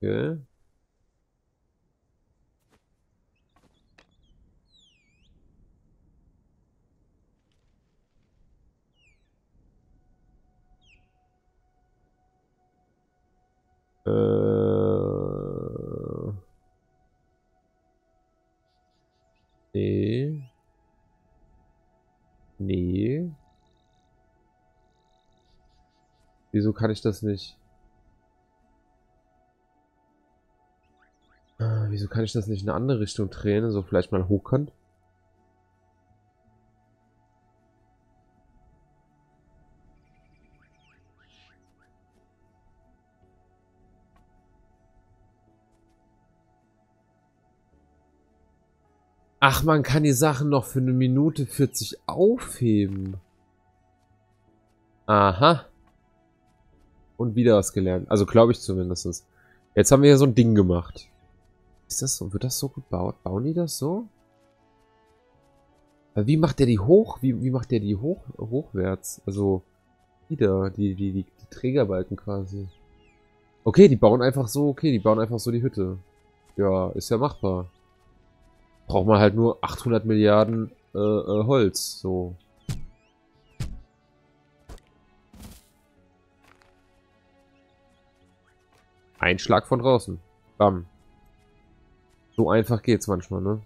Okay. Nee. Wieso kann ich das nicht? Wieso kann ich das nicht in eine andere Richtung drehen? So vielleicht mal hochkant? Ach, man kann die Sachen noch für eine Minute 40 aufheben. Aha. Und wieder was gelernt. Also glaube ich zumindest. Jetzt haben wir hier so ein Ding gemacht. Ist das so? Wird das so gebaut? Bauen die das so? Aber wie macht der die hoch? Wie macht der die hochwärts? Also wieder die Trägerbalken quasi. Okay, die bauen einfach so die Hütte. Ja, ist ja machbar. Braucht man halt nur 800 Milliarden Holz, so. Ein Schlag von draußen. Bam. So einfach geht's manchmal, ne?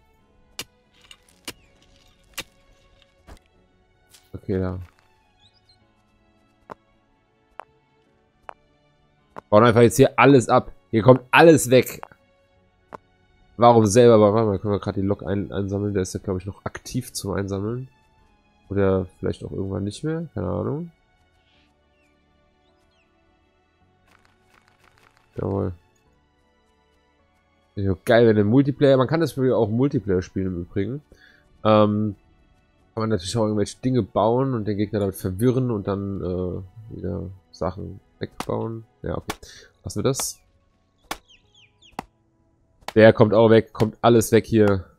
Okay, da. Bauen einfach jetzt hier alles ab. Hier kommt alles weg. Warum selber? Aber warte mal, können wir gerade die Lok einsammeln? Der ist ja, glaube ich, noch aktiv zum Einsammeln. Oder vielleicht auch irgendwann nicht mehr. Keine Ahnung. Jawohl. Ja, geil, wenn im Multiplayer... Man kann das auch Multiplayer spielen im Übrigen. Kann man natürlich auch irgendwelche Dinge bauen und den Gegner damit verwirren und dann wieder Sachen wegbauen. Ja, okay. Lassen wir das. Der kommt auch weg. Kommt alles weg hier.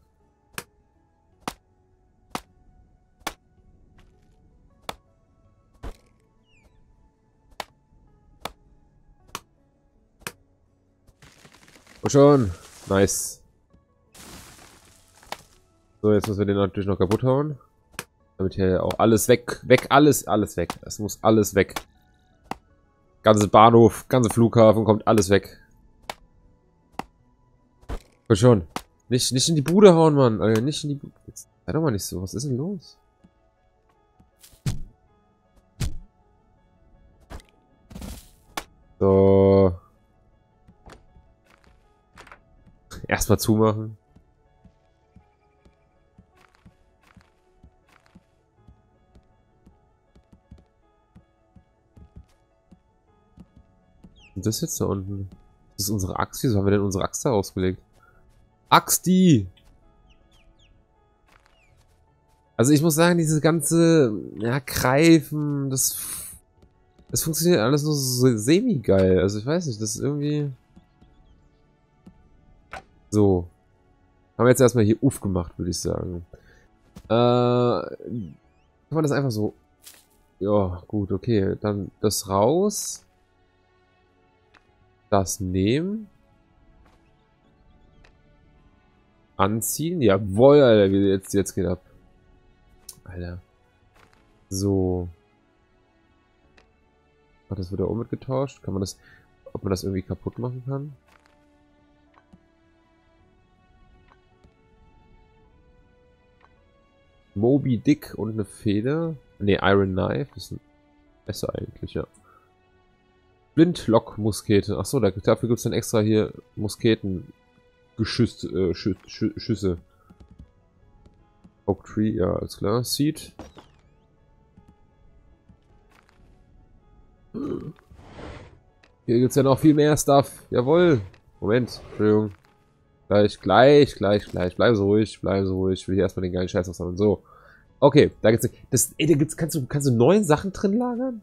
Und schon. Nice. So, jetzt müssen wir den natürlich noch kaputt hauen. Damit hier auch alles weg. Weg, alles weg. Es muss alles weg. Ganze Bahnhof, ganze Flughafen, kommt alles weg. Und schon. Nicht in die Bude hauen, Mann. Alter, nicht in die Bude. Jetzt sei doch mal nicht so. Was ist denn los? So. Erstmal zumachen. Und das jetzt da unten? Das ist unsere Axt. Wieso haben wir denn unsere Axt da ausgelegt? Axti! Also ich muss sagen, dieses ganze ja, Greifen, das funktioniert alles nur so semi-geil. Also ich weiß nicht, das ist irgendwie... So. Haben wir jetzt erstmal hier uff gemacht, würde ich sagen. Kann man das einfach so... Ja, gut, okay. Dann das raus. Das nehmen. Anziehen. Jawohl, Alter. Jetzt geht ab. Alter. So. Hat das wieder auch mitgetauscht? Kann man das... Ob man das irgendwie kaputt machen kann? Moby Dick und eine Feder. Ne, Iron Knife. Das ist ein Messer eigentlich, ja. Flintlock-Muskete. Achso, dafür gibt es dann extra hier Musketen-Geschüsse. Schüsse. Oak Tree, ja, alles klar. Seed. Hier gibt es ja noch viel mehr Stuff. Jawohl. Moment, Entschuldigung. Gleich. Bleib so ruhig. Ich will hier erstmal den geilen Scheiß aussammeln. So. Okay, da gibt's. Kannst du 9 Sachen drin lagern?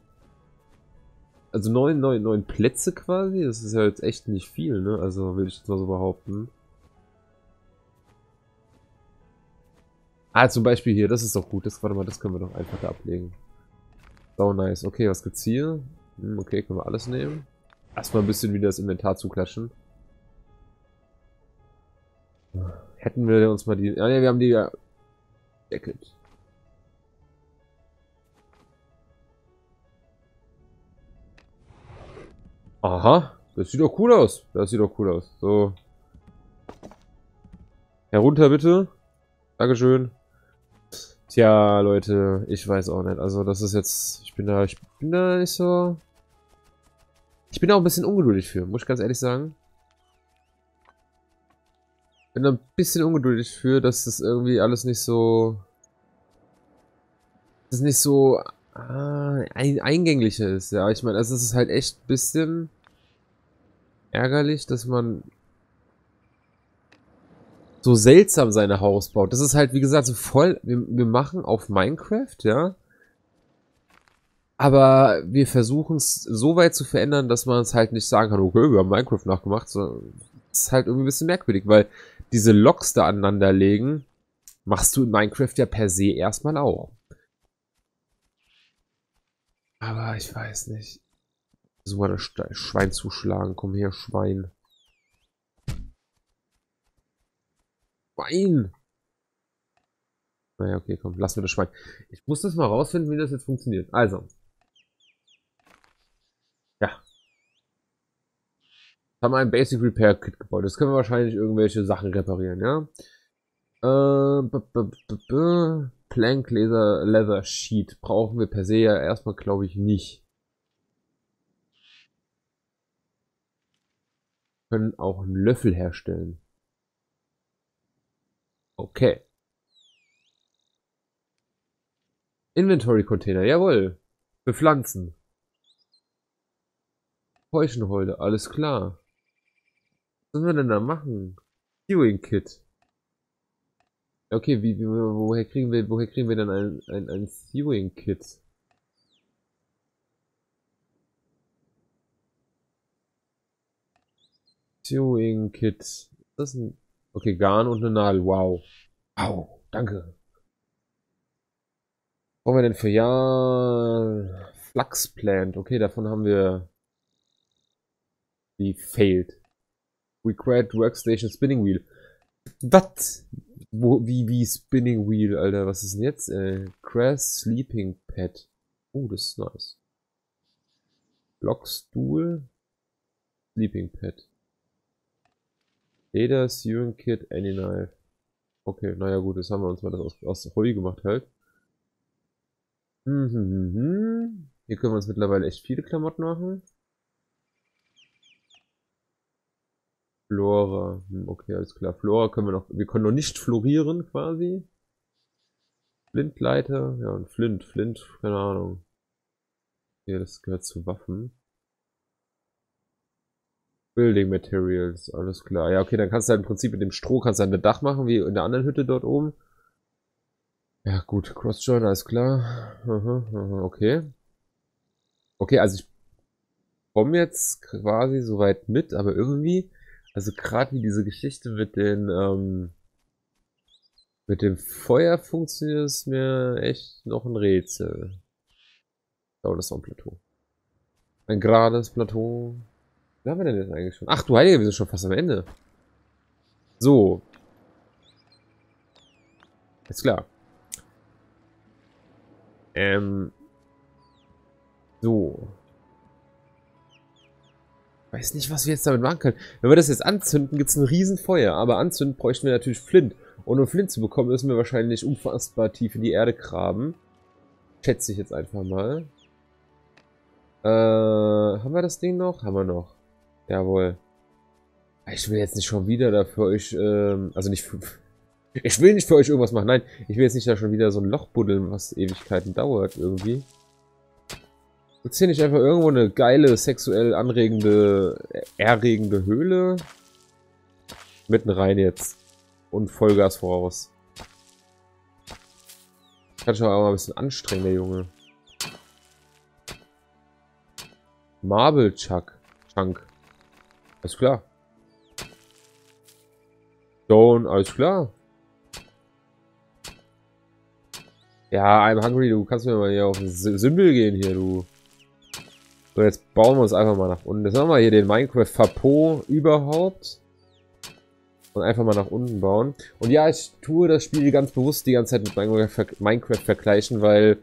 Also 9 Plätze quasi? Das ist ja jetzt echt nicht viel, ne? Also will ich jetzt mal so behaupten. Ah, zum Beispiel hier, das ist doch gut. Das, warte mal, das können wir doch einfach da ablegen. So nice. Okay, was gibt's hier? Hm, okay, können wir alles nehmen. Erstmal ein bisschen wieder das Inventar zuklatschen. Hätten wir uns mal die... Ah ne, wir haben die ja... Deckelt. Aha, das sieht doch cool aus. So. Herunter bitte. Dankeschön. Tja, Leute, ich weiß auch nicht. Also das ist jetzt... Ich bin da nicht so... Ich bin da auch ein bisschen ungeduldig für, muss ich ganz ehrlich sagen. Bin ein bisschen ungeduldig für, dass das irgendwie alles nicht so... Das nicht so eingänglicher ist. Ja, ich meine, also es ist halt echt ein bisschen ärgerlich, dass man so seltsam seine Haus baut. Das ist halt, wie gesagt, so voll... Wir machen auf Minecraft, ja. Aber wir versuchen es so weit zu verändern, dass man es halt nicht sagen kann, okay, wir haben Minecraft nachgemacht, sondern... Ist halt irgendwie ein bisschen merkwürdig, weil diese Loks da aneinander legen, machst du in Minecraft ja per se erstmal auch. Aber ich weiß nicht. So mal das Schwein zuschlagen. Komm her, Schwein. Schwein! Naja, okay, komm, lass mir das Schwein. Ich muss das mal rausfinden, wie das jetzt funktioniert. Also. Ja. Haben ein Basic Repair Kit gebaut. Das können wir wahrscheinlich irgendwelche Sachen reparieren, ja. Plank Leather Sheet brauchen wir per se ja erstmal, glaube ich, nicht. Wir können auch einen Löffel herstellen. Okay. Inventory-Container, jawohl. Bepflanzen. Feuchenholde, alles klar. Was sollen wir denn da machen? Viewing Kit. Okay, woher kriegen wir dann ein Sewing Kit? Sewing Kit. Ist das ein... Okay, Garn und eine Nadel. Wow. Wow, danke. Was brauchen wir denn für ja Flaxplant? Okay, davon haben wir die failed. Required Workstation Spinning Wheel. Was? Wie Spinning Wheel, Alter? Was ist denn jetzt? Crass Sleeping Pad. Oh, das ist nice. Blockstuhl. Sleeping Pad. Leder, Sewing Kit, Any Knife. Okay, naja gut, das haben wir uns mal das aus Heu gemacht halt. Hier können wir uns mittlerweile echt viele Klamotten machen. Flora, okay, alles klar. Flora können wir noch, wir können noch nicht florieren quasi. Flintleiter, ja und Flint, keine Ahnung. Ja, das gehört zu Waffen. Building Materials, alles klar. Ja, okay, dann kannst du halt im Prinzip mit dem Stroh kannst du halt ein Dach machen, wie in der anderen Hütte dort oben. Ja gut, Crossjoiner ist klar. Okay. Okay, also ich komme jetzt quasi soweit mit, aber irgendwie... Also gerade wie diese Geschichte mit den mit dem Feuer funktioniert, ist mir echt noch ein Rätsel. Oh, das ist auch ein Plateau. Ein gerades Plateau. Wie haben wir denn jetzt eigentlich schon? Ach du Heilige, wir sind schon fast am Ende. So. Ist klar. So. Ich weiß nicht, was wir jetzt damit machen können. Wenn wir das jetzt anzünden, gibt es ein Riesenfeuer. Aber anzünden bräuchten wir natürlich Flint. Und um Flint zu bekommen, müssen wir wahrscheinlich unfassbar tief in die Erde graben. Schätze ich jetzt einfach mal. Haben wir das Ding noch? Haben wir noch. Jawohl. Ich will jetzt nicht schon wieder da für euch... also nicht... Ich will nicht für euch irgendwas machen. Nein, ich will jetzt nicht da schon wieder so ein Loch buddeln, was Ewigkeiten dauert irgendwie. Gibt's hier nicht einfach irgendwo eine geile, sexuell anregende, erregende Höhle? Mitten rein jetzt. Und Vollgas voraus. Kann schon aber ein bisschen anstrengend, der Junge. Marble Chunk. Alles klar. Stone, alles klar. Ja, I'm hungry, du kannst mir mal hier auf den Sümpel gehen hier, du. So, jetzt bauen wir uns einfach mal nach unten. Jetzt machen wir hier den Minecraft-Fapo überhaupt. Und einfach mal nach unten bauen. Und ja, ich tue das Spiel ganz bewusst die ganze Zeit mit Minecraft vergleichen, weil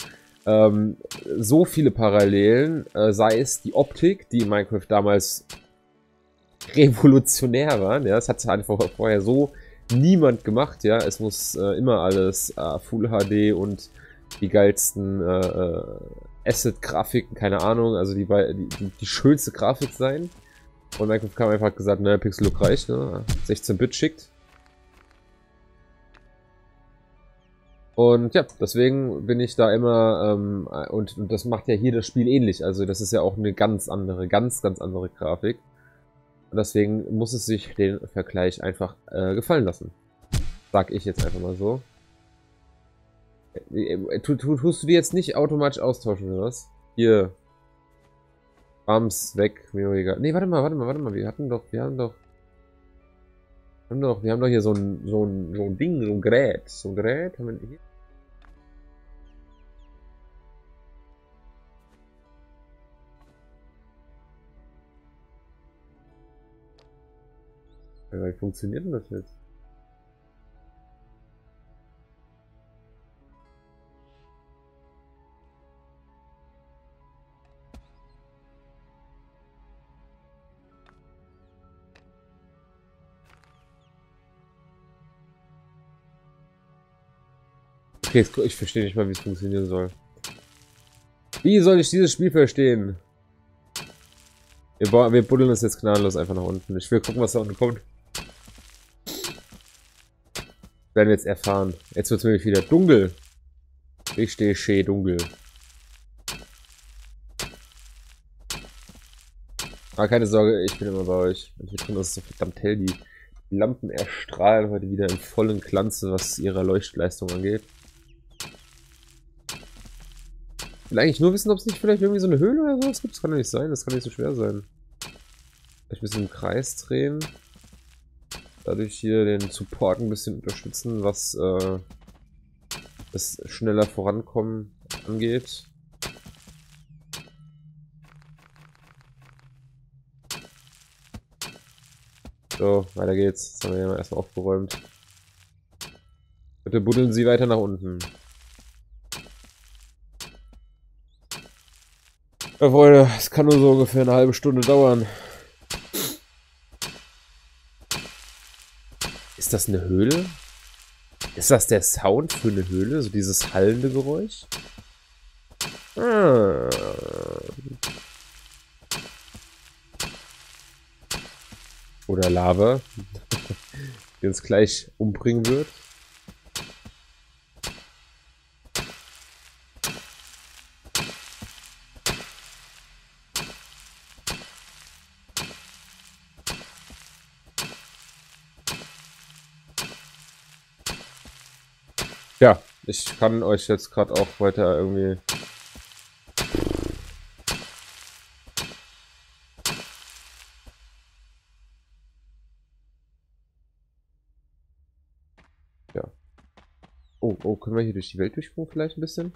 so viele Parallelen, sei es die Optik, die in Minecraft damals revolutionär war. Ja, das hat einfach vorher so niemand gemacht. Ja, es muss immer alles Full HD und die geilsten... Asset-Grafiken, keine Ahnung, also die schönste Grafik sein. Und Minecraft kam einfach gesagt, naja, Pixel-Look reicht, ne? 16-Bit schickt. Und ja, deswegen bin ich da immer, und das macht ja hier das Spiel ähnlich, also das ist ja auch eine ganz andere Grafik. Und deswegen muss es sich den Vergleich einfach gefallen lassen. Sag ich jetzt einfach mal so. Tust du die jetzt nicht automatisch austauschen oder was? Hier. Bums, weg, mir egal. Ne, warte mal. Wir haben doch hier so ein Ding, so ein Gerät. So ein Gerät haben wir hier. Wie funktioniert denn das jetzt? Okay, ich verstehe nicht mal, wie es funktionieren soll. Wie soll ich dieses Spiel verstehen? Wir buddeln das jetzt gnadenlos einfach nach unten. Ich will gucken, was da unten kommt. Werden wir jetzt erfahren. Jetzt wird es nämlich wieder dunkel. Richtig schön dunkel. Aber keine Sorge, ich bin immer bei euch. Und hier drin ist es so verdammt hell. Die Lampen erstrahlen heute wieder im vollen Glanze, was ihre Leuchtleistung angeht. Ich will eigentlich nur wissen, ob es nicht vielleicht irgendwie so eine Höhle oder sowas gibt. Das kann doch nicht sein, das kann nicht so schwer sein. Vielleicht ein bisschen im Kreis drehen. Dadurch hier den Support ein bisschen unterstützen, was das schneller Vorankommen angeht. So, weiter geht's. Jetzt haben wir hier mal erstmal aufgeräumt. Bitte buddeln Sie weiter nach unten. Ja, Freunde, es kann nur so ungefähr eine halbe Stunde dauern. Ist das eine Höhle? Ist das der Sound für eine Höhle? So dieses hallende Geräusch? Ah. Oder Lava, die uns gleich umbringen wird. Ja, ich kann euch jetzt gerade auch weiter irgendwie... Oh, können wir hier durch die Welt durchspringen vielleicht ein bisschen?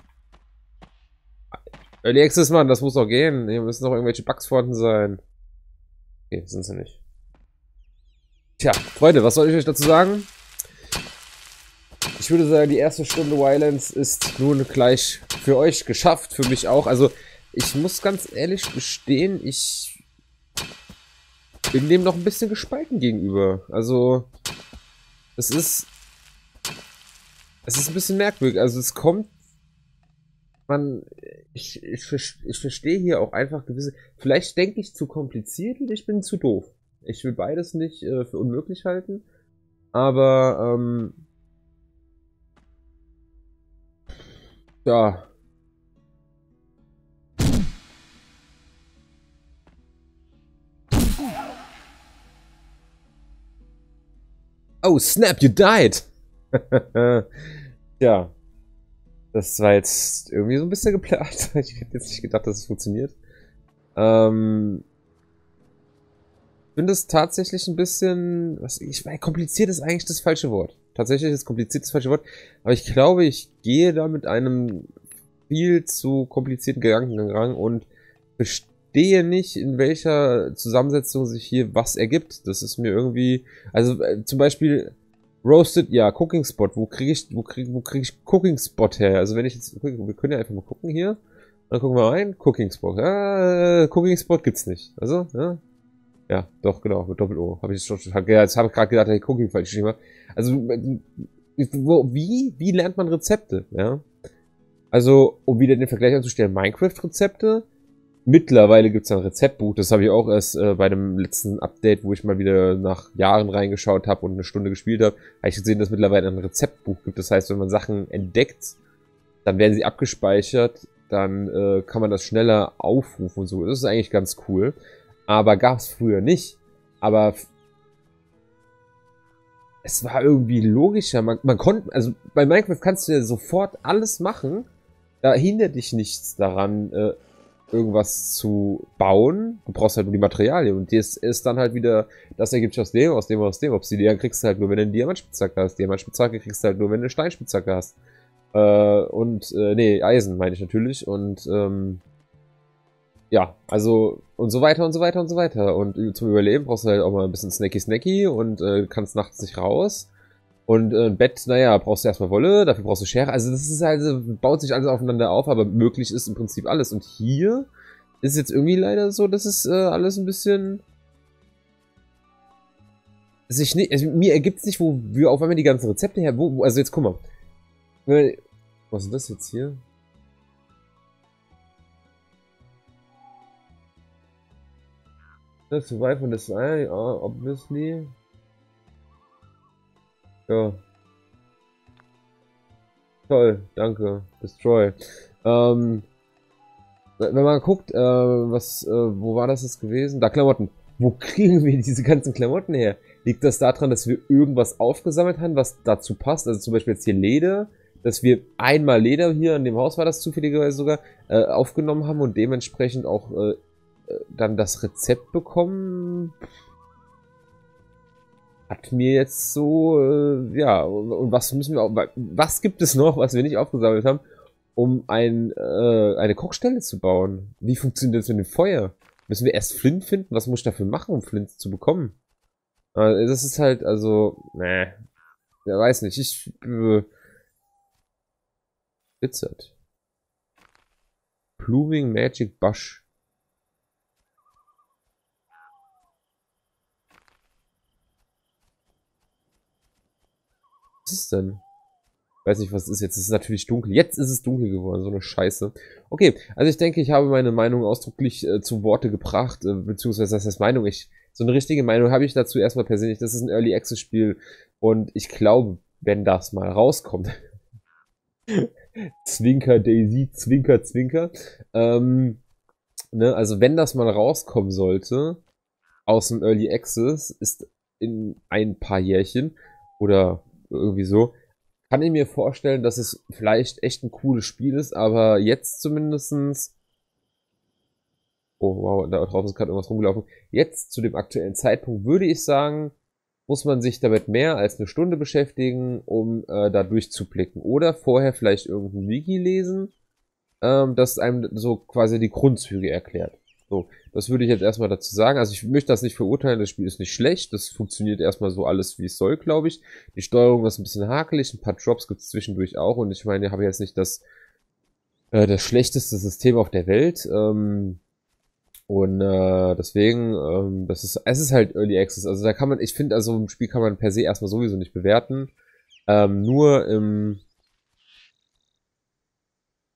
Early Access, Mann, das muss doch gehen. Hier müssen noch irgendwelche Bugs vorhanden sein. Okay, sind sie nicht. Tja, Freunde, was soll ich euch dazu sagen? Ich würde sagen, die erste Stunde Ylands ist nun gleich für euch geschafft, für mich auch. Also, ich muss ganz ehrlich gestehen, ich bin dem noch ein bisschen gespalten gegenüber. Also, es ist ein bisschen merkwürdig, also es kommt, ich verstehe hier auch einfach gewisse, vielleicht denke ich zu kompliziert und ich bin zu doof. Ich will beides nicht für unmöglich halten, aber, ja. Oh, snap, you died! Ja, das war jetzt irgendwie so ein bisschen geplant. Ich hätte jetzt nicht gedacht, dass es funktioniert. Ich finde es tatsächlich ein bisschen... kompliziert ist eigentlich das falsche Wort. Tatsächlich ist kompliziert das falsche Wort. Aber ich glaube, ich gehe da mit einem viel zu komplizierten Gedankengang und verstehe nicht, in welcher Zusammensetzung sich hier was ergibt. Das ist mir irgendwie... Also zum Beispiel... Roasted, ja, Cooking Spot. Wo krieg ich Cooking Spot her? Also wenn ich jetzt, wir können ja einfach mal gucken hier. Dann gucken wir rein. Cooking Spot. Cooking Spot gibt's nicht. Also, ja. Ja, doch, genau. Mit Doppel-O. Habe ich schon, jetzt habe ich gerade gedacht, hey, Cooking falsch geschrieben. Also, wie lernt man Rezepte? Ja. Also, um wieder den Vergleich anzustellen, Minecraft-Rezepte. Mittlerweile gibt es ein Rezeptbuch, das habe ich auch erst bei dem letzten Update, wo ich mal wieder nach Jahren reingeschaut habe und eine Stunde gespielt habe, habe ich gesehen, dass es mittlerweile ein Rezeptbuch gibt. Das heißt, wenn man Sachen entdeckt, dann werden sie abgespeichert, dann kann man das schneller aufrufen und so. Das ist eigentlich ganz cool, aber gab es früher nicht. Aber es war irgendwie logischer. Man konnte, also bei Minecraft kannst du ja sofort alles machen, da hindert dich nichts daran, irgendwas zu bauen. Du brauchst halt nur die Materialien und das ist dann halt wieder, das ergibt sich aus dem. Obsidian kriegst du halt nur, wenn du eine Diamantspitzhacke hast. Diamantspitzhacke kriegst du halt nur, wenn du eine Steinspitzhacke hast. Nee, Eisen meine ich natürlich und ja, also und so weiter und so weiter und so weiter. Und zum Überleben brauchst du halt auch mal ein bisschen Snacky und kannst nachts nicht raus. Und ein Bett, naja, brauchst du erstmal Wolle, dafür brauchst du Schere. Also das ist halt, baut sich alles aufeinander auf, aber möglich ist im Prinzip alles. Und hier ist jetzt irgendwie leider so, dass es alles ein bisschen... Sich nicht, also mir ergibt es nicht, wo wir auf einmal die ganzen Rezepte her... Also jetzt guck mal. Was ist das jetzt hier? Das Survive und das... obviously... Ja. Toll, danke. Destroy. Wenn man guckt, wo war das jetzt gewesen? Da, Klamotten. Wo kriegen wir diese ganzen Klamotten her? Liegt das daran, dass wir irgendwas aufgesammelt haben, was dazu passt? Also zum Beispiel jetzt hier Leder, dass wir einmal Leder hier in dem Haus, war das zufälligerweise sogar, aufgenommen haben und dementsprechend auch dann das Rezept bekommen. Hat mir jetzt so, ja, und was müssen wir auch, was gibt es noch, was wir nicht aufgesammelt haben, um eine Kochstelle zu bauen? Wie funktioniert das mit dem Feuer? Müssen wir erst Flint finden? Was muss ich dafür machen, um Flint zu bekommen? Das ist halt, also, ne, ja, weiß nicht, ich, Blizzard. Blooming Magic Bush. Was ist denn? Weiß nicht, was ist jetzt. Es ist natürlich dunkel. Jetzt ist es dunkel geworden. So eine Scheiße. Okay, also ich denke, ich habe meine Meinung ausdrücklich zu Worte gebracht. Beziehungsweise, das heißt Meinung. So eine richtige Meinung habe ich dazu erstmal persönlich. Das ist ein Early Access Spiel. Und ich glaube, wenn das mal rauskommt. Zwinker, Daisy, Zwinker, Zwinker. Ne, also wenn das mal rauskommen sollte, aus dem Early Access, ist in ein paar Jährchen oder irgendwie so, kann ich mir vorstellen, dass es vielleicht echt ein cooles Spiel ist, aber jetzt zumindestens, oh wow, da draußen ist gerade irgendwas rumgelaufen, jetzt zu dem aktuellen Zeitpunkt würde ich sagen, muss man sich damit mehr als eine Stunde beschäftigen, um da durchzublicken, oder vorher vielleicht irgendein Wiki lesen, das einem so quasi die Grundzüge erklärt. So, das würde ich jetzt erstmal dazu sagen. Also ich möchte das nicht verurteilen, das Spiel ist nicht schlecht, das funktioniert erstmal so alles, wie es soll, glaube ich. Die Steuerung ist ein bisschen hakelig, ein paar Drops gibt es zwischendurch auch und ich meine, ich habe jetzt nicht das schlechteste System auf der Welt. Deswegen, es ist halt Early Access. Also da kann man, ich finde, also im Spiel kann man per se erstmal sowieso nicht bewerten. Nur im...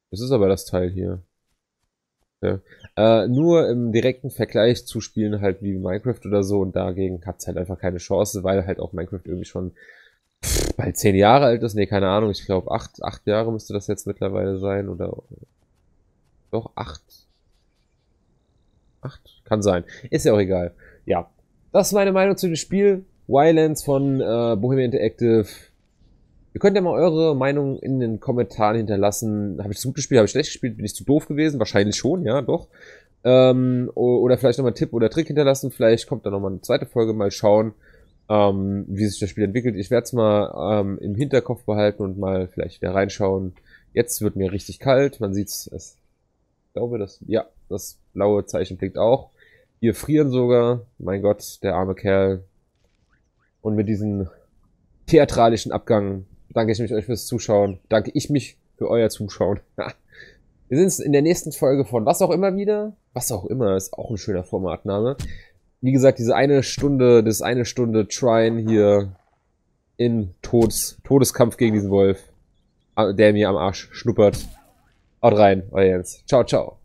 Das ist aber das Teil hier. Ja. Nur im direkten Vergleich zu Spielen halt wie Minecraft oder so, und dagegen hat es halt einfach keine Chance, weil halt auch Minecraft irgendwie schon bald 10 Jahre alt ist. Ne, keine Ahnung, ich glaube 8 Jahre müsste das jetzt mittlerweile sein, oder doch 8. 8? Kann sein. Ist ja auch egal. Ja, das ist meine Meinung zu dem Spiel Ylands von Bohemia Interactive. Ihr könnt ja mal eure Meinung in den Kommentaren hinterlassen. Habe ich es gut gespielt? Habe ich schlecht gespielt? Bin ich zu doof gewesen? Wahrscheinlich schon, ja, doch. Oder vielleicht nochmal einen Tipp oder Trick hinterlassen. Vielleicht kommt da nochmal eine zweite Folge. Mal schauen, wie sich das Spiel entwickelt. Ich werde es mal im Hinterkopf behalten und mal vielleicht wieder reinschauen. Jetzt wird mir richtig kalt. Man sieht es. Ich glaube, das, ja, das blaue Zeichen blinkt auch. Wir frieren sogar. Mein Gott, der arme Kerl. Und mit diesem theatralischen Abgang danke ich mich euch fürs Zuschauen. Danke ich mich für euer Zuschauen. Wir sind in der nächsten Folge von was auch immer wieder. Was auch immer ist auch ein schöner Formatname. Wie gesagt, diese eine Stunde, das eine Stunde Trine hier in Todeskampf gegen diesen Wolf, der mir am Arsch schnuppert. Haut rein, euer Jens. Ciao, ciao.